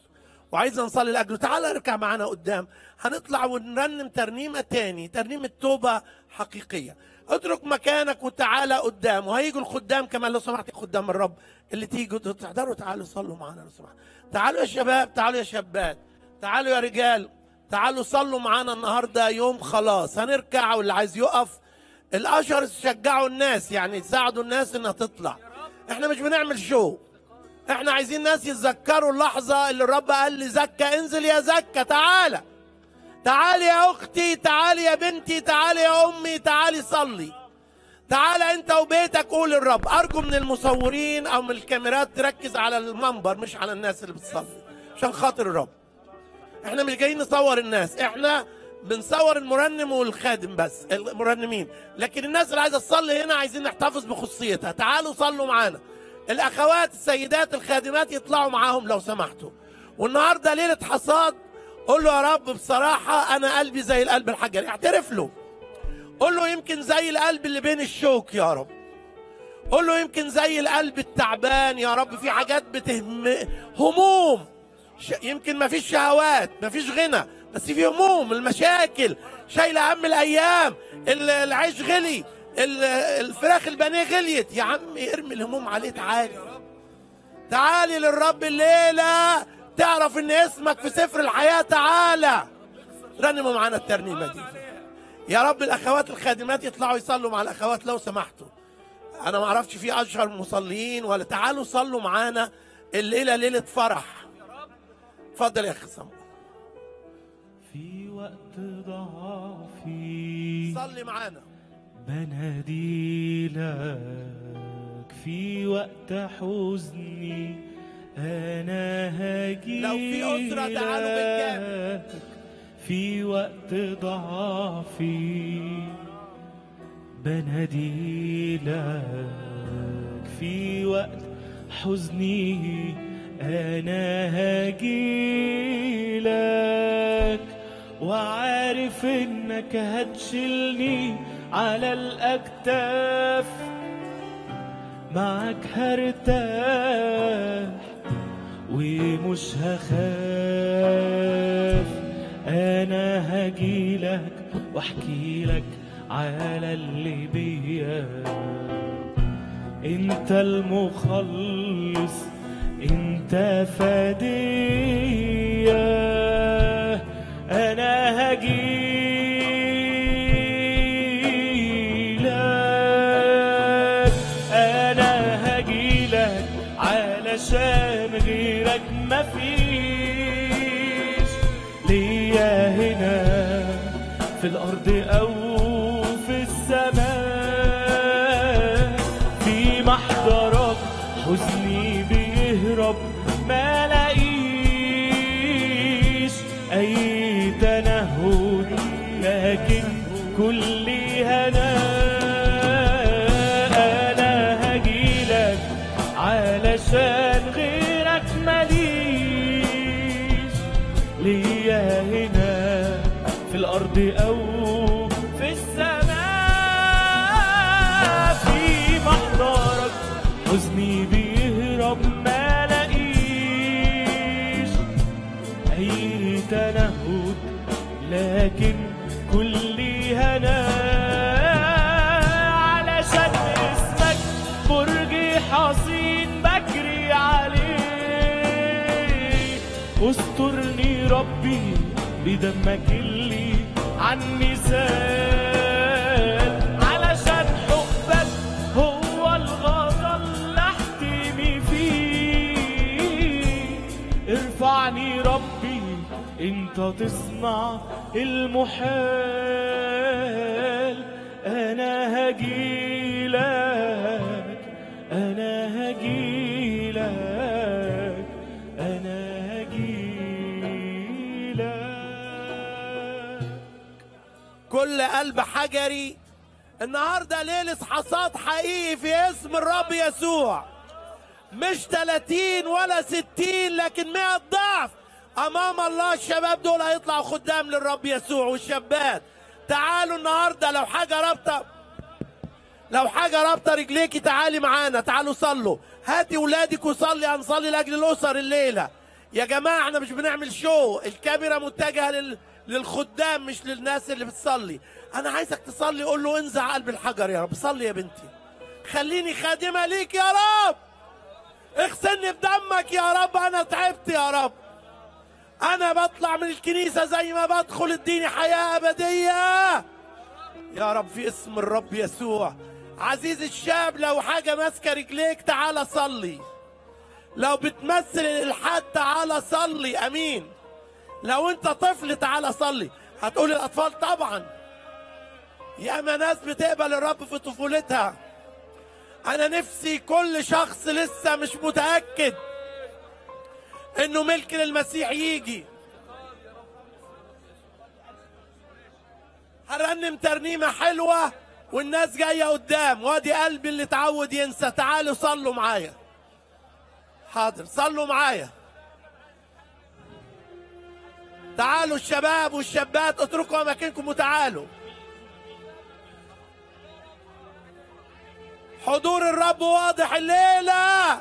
وعايز نصلي لأجله؟ تعال اركع معانا قدام، هنطلع ونرنم ترنيمة تاني، ترنيمة توبة حقيقية. اترك مكانك وتعالى قدام، وهيجوا الخدام كمان لو سمحت، خدام الرب اللي تيجوا تحضروا تعالوا صلوا معانا لو سمحت. تعالوا يا شباب، تعالوا يا شابات، تعالوا يا رجال، تعالوا صلوا معانا النهارده يوم خلاص هنركع، واللي عايز يقف. الاشرس شجعوا الناس، يعني ساعدوا الناس انها تطلع. احنا مش بنعمل شو، احنا عايزين الناس يتذكروا اللحظه اللي الرب قال لزكا انزل يا زكا تعالى، تعالي يا اختي، تعالي يا بنتي، تعالي يا امي، تعالي صلي، تعالى انت وبيتك قول الرب. ارجو من المصورين او من الكاميرات تركز على المنبر مش على الناس اللي بتصلي، عشان خاطر الرب. احنا مش جايين نصور الناس، احنا بنصور المرنم والخادم بس، المرنمين، لكن الناس اللي عايزه تصلي هنا عايزين نحتفظ بخصوصيتها. تعالوا صلوا معانا. الاخوات السيدات الخادمات يطلعوا معاهم لو سمحتوا. والنهارده ليله حصاد، قول له يا رب بصراحه انا قلبي زي القلب الحجري، اعترف له. قول له يمكن زي القلب اللي بين الشوك يا رب. قول له يمكن زي القلب التعبان يا رب، في حاجات هموم، يمكن ما فيش شهوات، ما فيش غنى، بس في هموم، المشاكل، شايله هم الايام، العيش غلي، الفراخ البانيه غليت. يا عم ارمي الهموم عليه، تعالي تعالي للرب الليله، تعرف ان اسمك في سفر الحياه. تعالى رنموا معانا الترنيمه دي يا رب. الاخوات الخادمات يطلعوا يصلوا مع الاخوات لو سمحتوا. انا ما اعرفش في اشهر مصليين ولا. تعالوا صلوا معانا الليله، ليله فرح. اتفضل يا اخي صموئيل. في وقت ضعفي صلي معانا، بنادي لك في وقت حزني، أنا هاجي. لو في أسرة تعالوا بالكامل في وقت ضعفي، بنادي لك في وقت حزني، أنا هاجي لك وعارف إنك هتشيلني على الأكتاف، معاك هرتاح ومش هخاف، أنا هجيلك واحكيلك على اللي بيا، أنت المخلص أنت فدية، أنا هجيلك عشان غيرك مفيش ليا، هنا في الأرض أو في السماء، في محضرك حزني بيهرب، ما لاقيش أي تنهد لكن كل هنا، عشان غيرك ماليش ليا، هنا في الأرض أو في السماء، في محضرك حزني بيهرب، ملاقيش أي تنهد لكن كلي هنا، علشان اسمك برج حصين استرني ربي بدمك اللي عني سال، علشان حبك هو الغضا اللي احتمي فيه، ارفعني ربي انت تصنع المحال، انا هجيلك انا هجيلك انا كل قلب حجري. النهارده ليله حصاد حقيقي في اسم الرب يسوع، مش 30 ولا 60 لكن 100 ضعف امام الله. الشباب دول هيطلعوا خدام للرب يسوع، والشابات تعالوا النهارده. لو حاجه رابطه رجليكي تعالي معانا، تعالوا صلوا، هاتي ولادك وصلي، هنصلي لاجل الاسر الليله. يا جماعه احنا مش بنعمل شو، الكاميرا متجهه للخدام مش للناس اللي بتصلي. انا عايزك تصلي، قول له انزع قلب الحجر يا رب، صلي يا بنتي، خليني خادمه ليك يا رب، اغسلني بدمك يا رب، انا تعبت يا رب، انا بطلع من الكنيسه زي ما بدخل، اديني حياه ابديه يا رب في اسم الرب يسوع. عزيز الشاب لو حاجه ماسكه رجليك تعالى صلي، لو بتمثل الالحاد تعالى صلي، امين. لو انت طفل تعالى صلي. هتقول الاطفال طبعا، ياما ناس بتقبل الرب في طفولتها. انا نفسي كل شخص لسه مش متاكد انه ملك للمسيح يجي. هرنم ترنيمه حلوه والناس جايه قدام، وادي قلبي اللي اتعود ينسى. تعالوا صلوا معايا. حاضر، صلوا معايا. تعالوا الشباب والشابات، اتركوا اماكنكم وتعالوا. حضور الرب واضح الليله.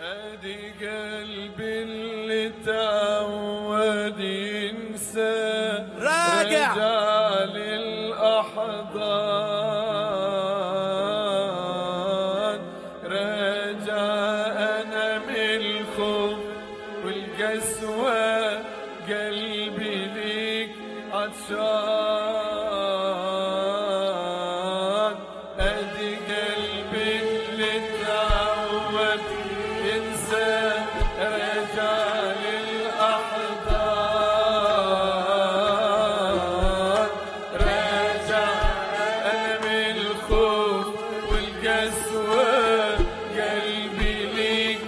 ادي قلبي اللي اتعود ينسى، راجع للاحضان، راجع انا من الخوف والقسوه، قلبي ليك عطشان، ادي قلبي اللي اتعود ينسى، رجع للاحضان، راجع انا من الخوف والقسوه، قلبي ليك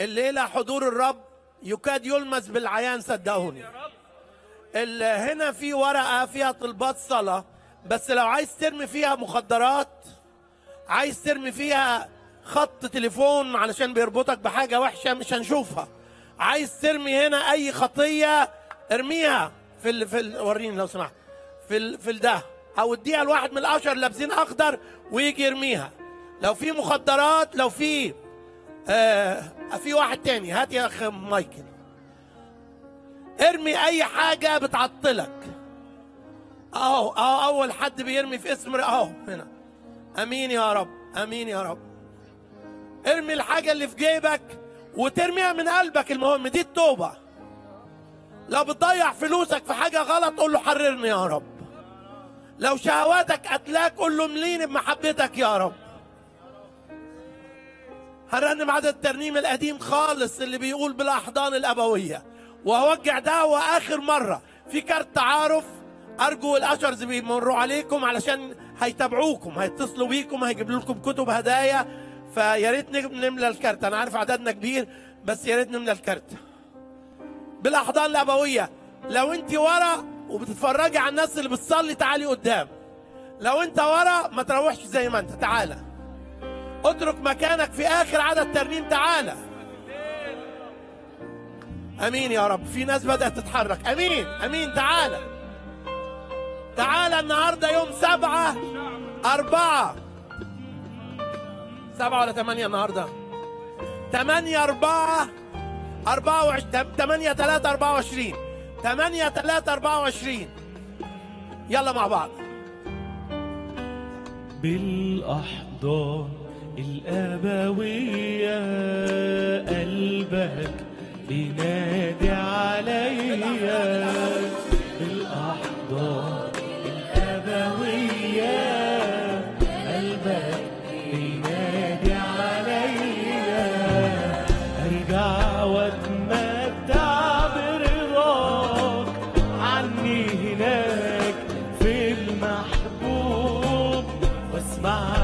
الليلة حضور الرب يكاد يلمس بالعيان، صدقوني. هنا في ورقة فيها طلبات صلاة، بس لو عايز ترمي فيها مخدرات، عايز ترمي فيها خط تليفون علشان بيربطك بحاجة وحشة مش هنشوفها، عايز ترمي هنا أي خطية ارميها وريني لو سمحت في ده، أو اديها لواحد من الأشهر لابسين أخضر ويجي يرميها. لو في مخدرات، لو في في واحد تاني، هات يا اخ مايكل. ارمي اي حاجه بتعطلك. اهو اول حد بيرمي في اسم اهو هنا. امين يا رب، امين يا رب. ارمي الحاجه اللي في جيبك وترميها من قلبك، المهم دي التوبه. لو بتضيع فلوسك في حاجه غلط قول له حررني يا رب. لو شهواتك قتلاك قول له امليني بمحبتك يا رب. هرنم عدد الترنيم القديم خالص اللي بيقول بالاحضان الابويه، وهوجع دعوه اخر مره في كارت تعارف. ارجو الاشرز بيمروا عليكم علشان هيتابعوكم، هيتصلوا بيكم، هيجيبوا لكم كتب هدايا، فيا ريت نملى الكارت. انا عارف عددنا كبير بس يا ريت نملى الكارت. بالاحضان الابويه، لو انت ورا وبتتفرجي على الناس اللي بتصلي تعالي قدام. لو انت ورا ما تروحش زي ما انت، تعالى اترك مكانك في اخر عدد ترنيم، تعالى. امين يا رب، في ناس بدأت تتحرك. امين امين، تعالى تعالى. النهارده يوم 7/4 7 ولا 8، النهارده 8/4 24 8/3 24. يلا مع بعض. بالاحضان الأبوية قلبك بينادي عليا، بالأحضان الأبوية قلبك بينادي عليا، أرجع وأتمتع برضاك عني هناك في المحبوب، واسمع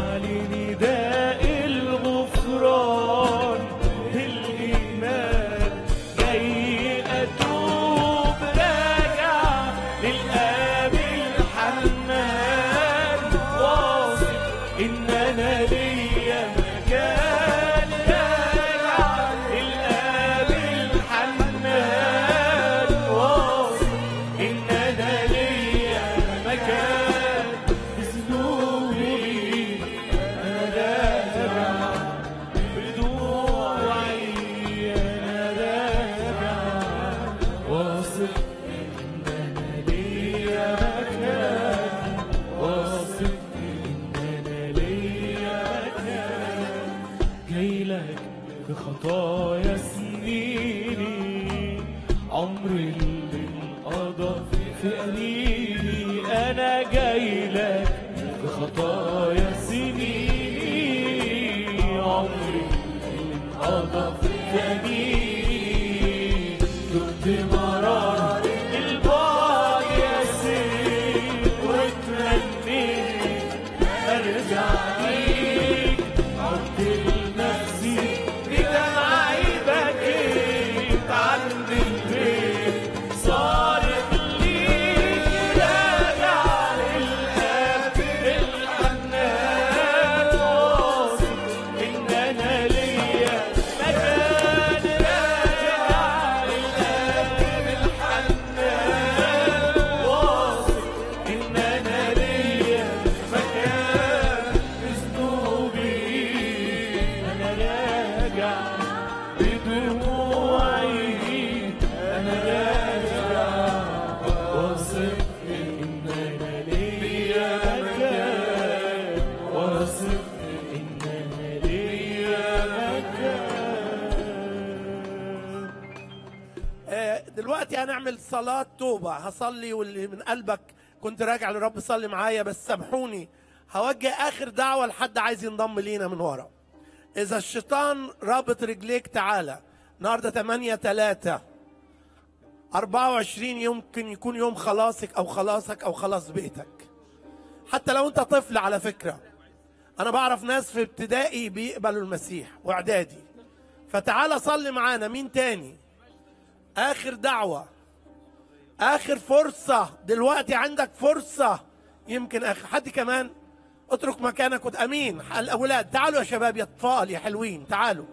البدايه نعمل صلاه توبه. هصلي واللي من قلبك كنت راجع للرب صلي معايا، بس سامحوني هوجه اخر دعوه لحد عايز ينضم لينا من ورا. اذا الشيطان رابط رجليك تعالى النهارده 8/3/24، يمكن يكون يوم خلاصك او خلاصك او خلاص بيتك. حتى لو انت طفل على فكره، انا بعرف ناس في ابتدائي بيقبلوا المسيح واعدادي. فتعالى صلي معانا. مين تاني؟ اخر دعوه، اخر فرصه. دلوقتي عندك فرصه، يمكن اخر حد كمان. اترك مكانك وامين. الاولاد تعالوا يا شباب، يا اطفال يا حلوين تعالوا.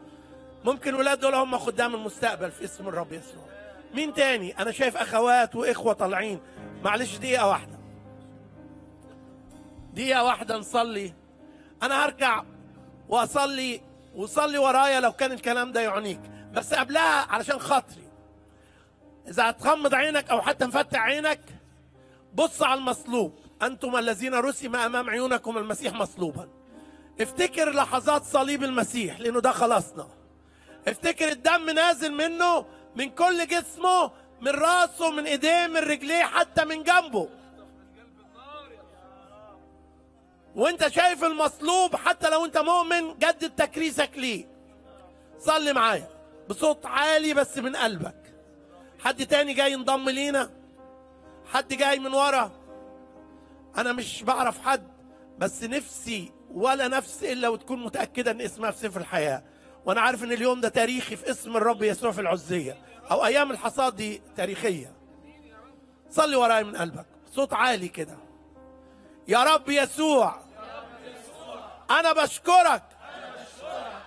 ممكن الولاد دول هم خدام المستقبل في اسم الرب يسوع. مين تاني؟ انا شايف اخوات واخوه طالعين. معلش دقيقه واحده نصلي. انا هرجع واصلي، وصلي ورايا لو كان الكلام ده يعنيك. بس قبلها علشان خاطري، اذا هتغمض عينك او حتى مفتح عينك، بص على المصلوب. انتم الذين رسم امام عيونكم المسيح مصلوبا. افتكر لحظات صليب المسيح، لانه ده خلاصنا. افتكر الدم نازل منه، من كل جسمه، من راسه، من ايديه، من رجليه، حتى من جنبه. وانت شايف المصلوب، حتى لو انت مؤمن جدد تكريسك ليه. صلي معايا بصوت عالي بس من قلبك. حد تاني جاي ينضم لينا؟ حد جاي من ورا؟ انا مش بعرف حد، بس نفسي ولا نفس الا وتكون متاكده ان اسمها في سفر الحياه. وانا عارف ان اليوم ده تاريخي في اسم الرب يسوع في العزيه، او ايام الحصاد دي تاريخيه. صلي ورايا من قلبك بصوت عالي كده. يا رب يسوع، انا بشكرك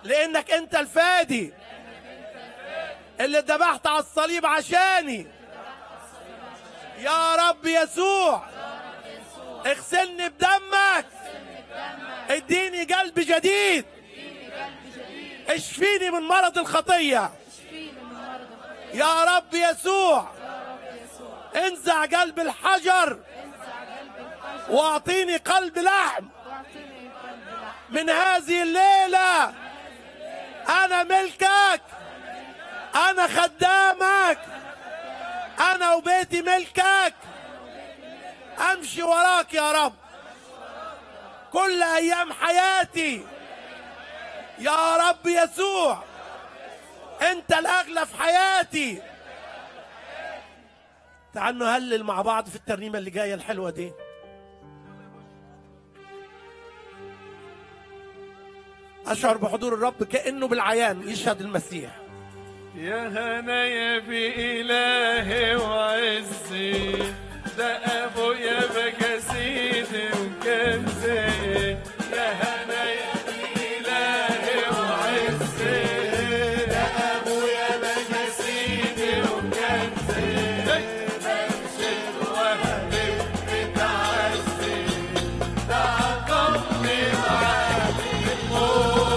لانك انت الفادي اللي اتذبحت على الصليب عشاني. يا رب يسوع اغسلني بدمك، اديني قلب جديد، اشفيني من مرض الخطية. يا رب يسوع انزع قلب الحجر واعطيني قلب لحم. من هذه الليلة انا ملكك، انا خدامك، انا وبيتي ملكك. امشي وراك يا رب كل ايام حياتي. يا رب يسوع انت الاغلى في حياتي. تعالوا نهلل مع بعض في الترنيمه اللي جايه الحلوه دي. اشعر بحضور الرب كانه بالعيان يشهد المسيح. يا هنايا بإلهي وعزي، ده أبويا بقى سيدي وكنزي. يا هنايا بإلهي وعزي، ده أبويا بقى سيدي وكنزي. بمشي وهبي بتعزي، تعقبني وعادي القوة.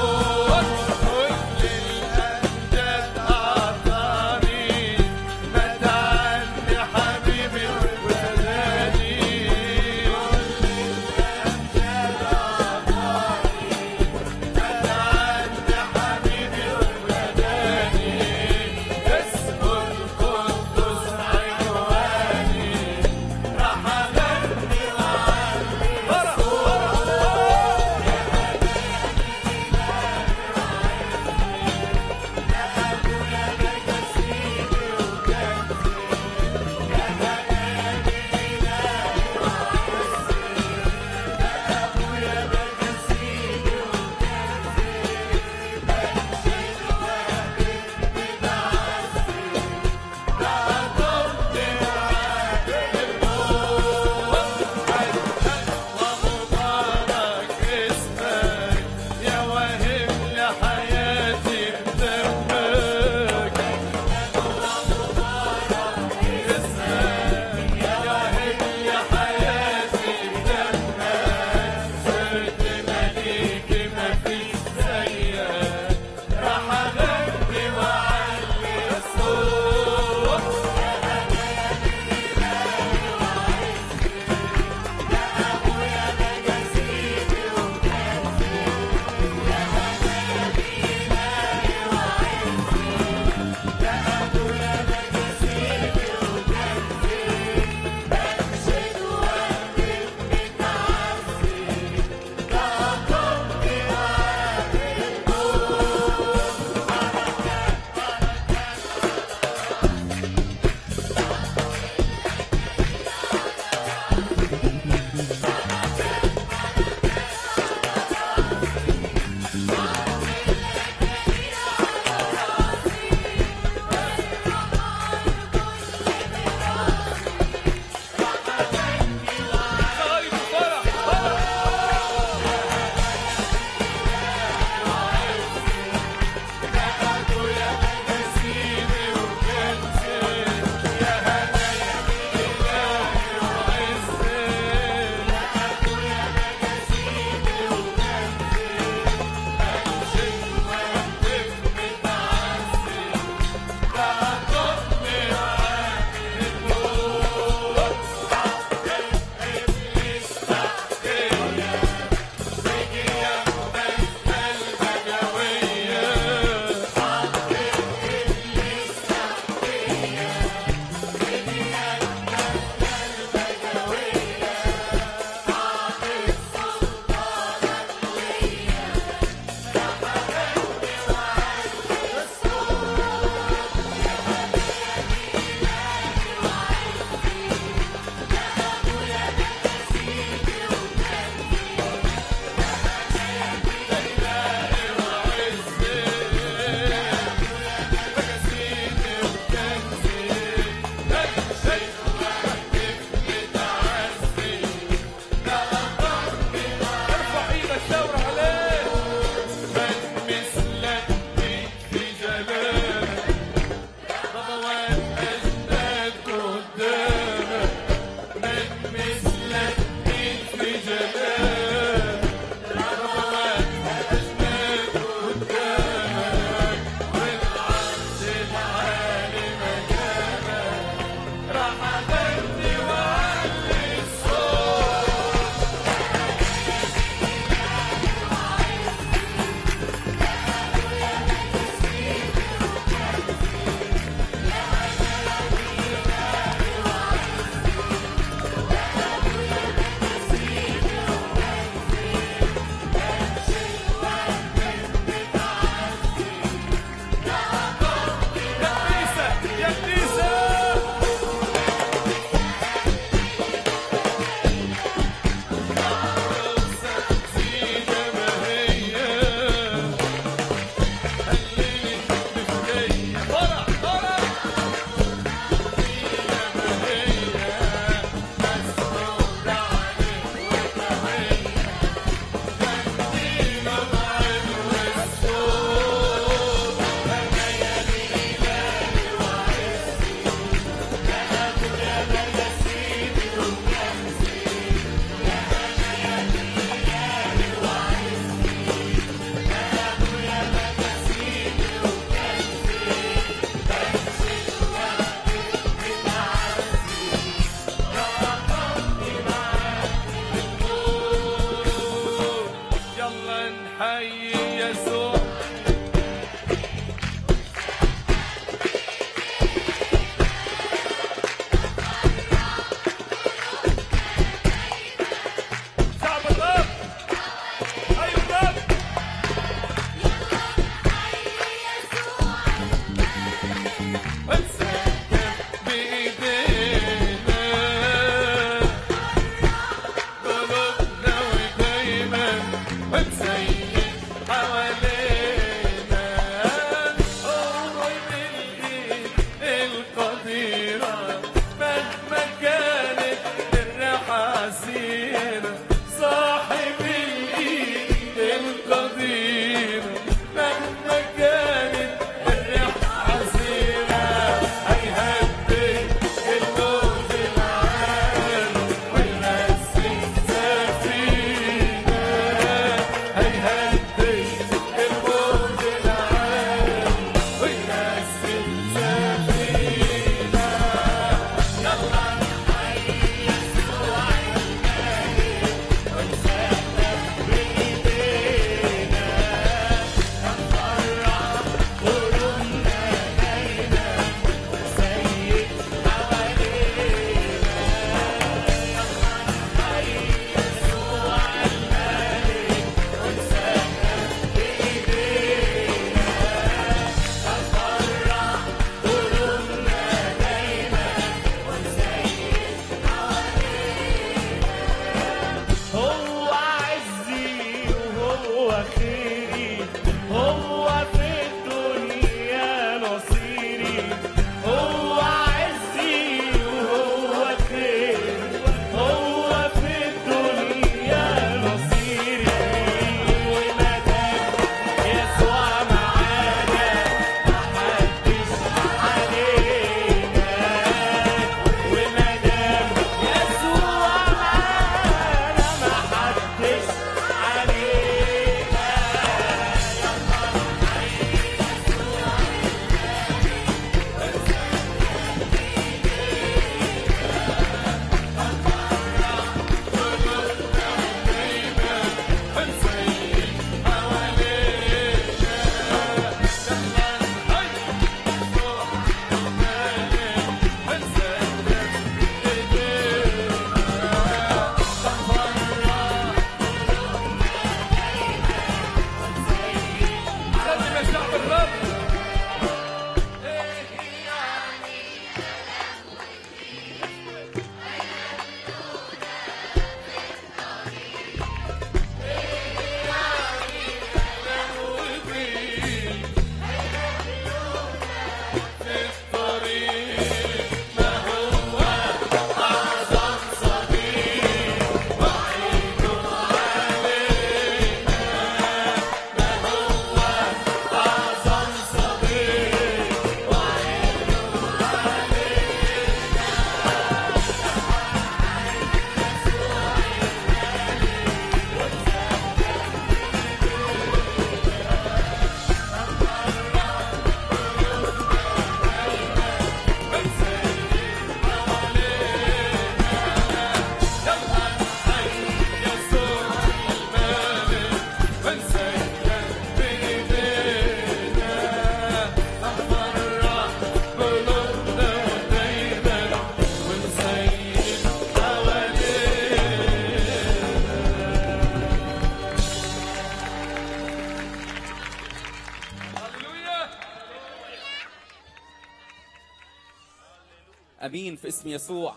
امين في اسم يسوع.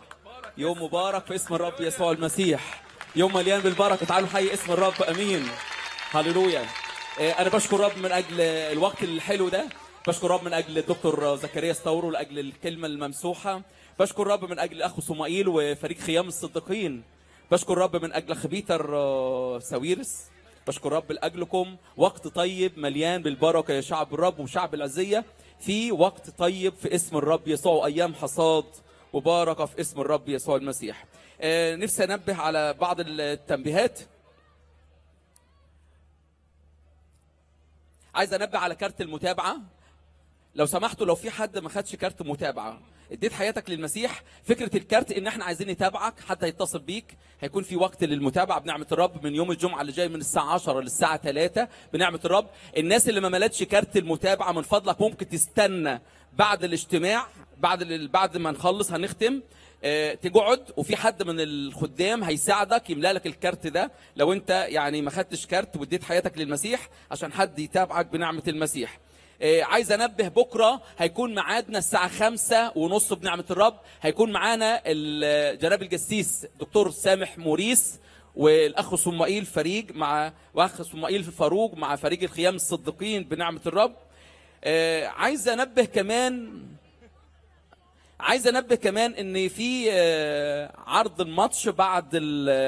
يوم مبارك في اسم الرب يسوع المسيح، يوم مليان بالبركه. تعالوا نحيي اسم الرب. امين، هللويا. انا بشكر رب من اجل الوقت الحلو ده، بشكر رب من اجل الدكتور زكريا إسطاورو لاجل الكلمه الممسوحه، بشكر رب من اجل اخو صموئيل وفريق خيام الصديقين، بشكر رب من اجل اخ بيتر ساويرس، بشكر رب لاجلكم. وقت طيب مليان بالبركه يا شعب الرب وشعب العزيه، في وقت طيب في اسم الرب يسوع، ايام حصاد وبركه في اسم الرب يسوع المسيح. نفسي انبه على بعض التنبيهات. عايز انبه على كارت المتابعه، لو سمحتوا لو في حد ما خدش كارت متابعه، اديت حياتك للمسيح، فكره الكارت ان احنا عايزين نتابعك، حتى يتصل بيك. هيكون في وقت للمتابعه بنعمه الرب من يوم الجمعه اللي جاي من الساعه 10 للساعه 3 بنعمه الرب. الناس اللي ما ملتش كارت المتابعه من فضلك ممكن تستنى بعد الاجتماع، بعد ما نخلص هنختم، تقعد وفي حد من الخدام هيساعدك يملا لك الكارت ده، لو انت يعني ما خدتش كارت واديت حياتك للمسيح، عشان حد يتابعك بنعمه المسيح. عايز انبه، بكره هيكون ميعادنا الساعه 5:30 بنعمه الرب، هيكون معانا جناب الجسيس دكتور سامح موريس والاخ صموئيل فريج مع واخ صموئيل فاروق مع فريق الخيام الصديقين بنعمه الرب. عايز انبه كمان ان في عرض الماتش بعد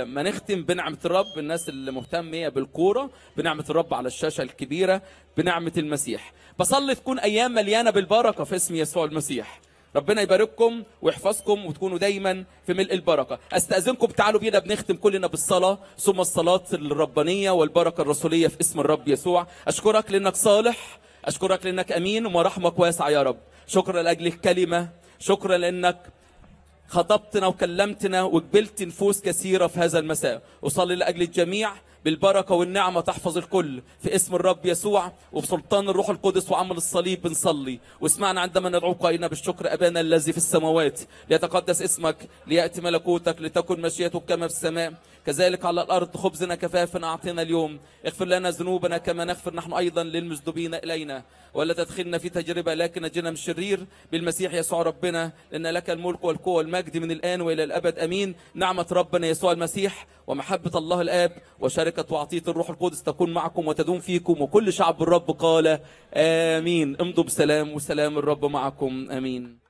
ما نختم بنعمه الرب، الناس اللي مهتمه بالكوره بنعمه الرب على الشاشه الكبيره بنعمه المسيح. بصلي تكون ايام مليانه بالبركه في اسم يسوع المسيح. ربنا يبارككم ويحفظكم وتكونوا دايما في ملء البركه. استاذنكم تعالوا بينا بنختم كلنا بالصلاه، ثم الصلاه الربانيه والبركه الرسوليه في اسم الرب يسوع. اشكرك لانك صالح، اشكرك لانك امين ومرحمك واسع يا رب. شكرا لاجل الكلمه، شكرا لأنك خطبتنا وكلمتنا وقبلت نفوس كثيرة في هذا المساء. أصلي لأجل الجميع بالبركة والنعمة تحفظ الكل في اسم الرب يسوع، وبسلطان الروح القدس وعمل الصليب بنصلي. واسمعنا عندما ندعو قائلين بالشكر: أبانا الذي في السماوات، ليتقدس اسمك، ليأتي ملكوتك، لتكن مشيتك كما في السماء كذلك على الأرض. خبزنا كفافنا أعطينا اليوم، اغفر لنا ذنوبنا كما نغفر نحن أيضا للمذنبين إلينا، ولا تدخلنا في تجربة لكن نجنا من الشرير، بالمسيح يسوع ربنا، لأن لك الملك والقوة والمجد من الآن وإلى الأبد آمين. نعمة ربنا يسوع المسيح ومحبة الله الآب وشركة وعطية الروح القدس تكون معكم وتدوم فيكم، وكل شعب الرب قال آمين. امضوا بسلام، وسلام الرب معكم آمين.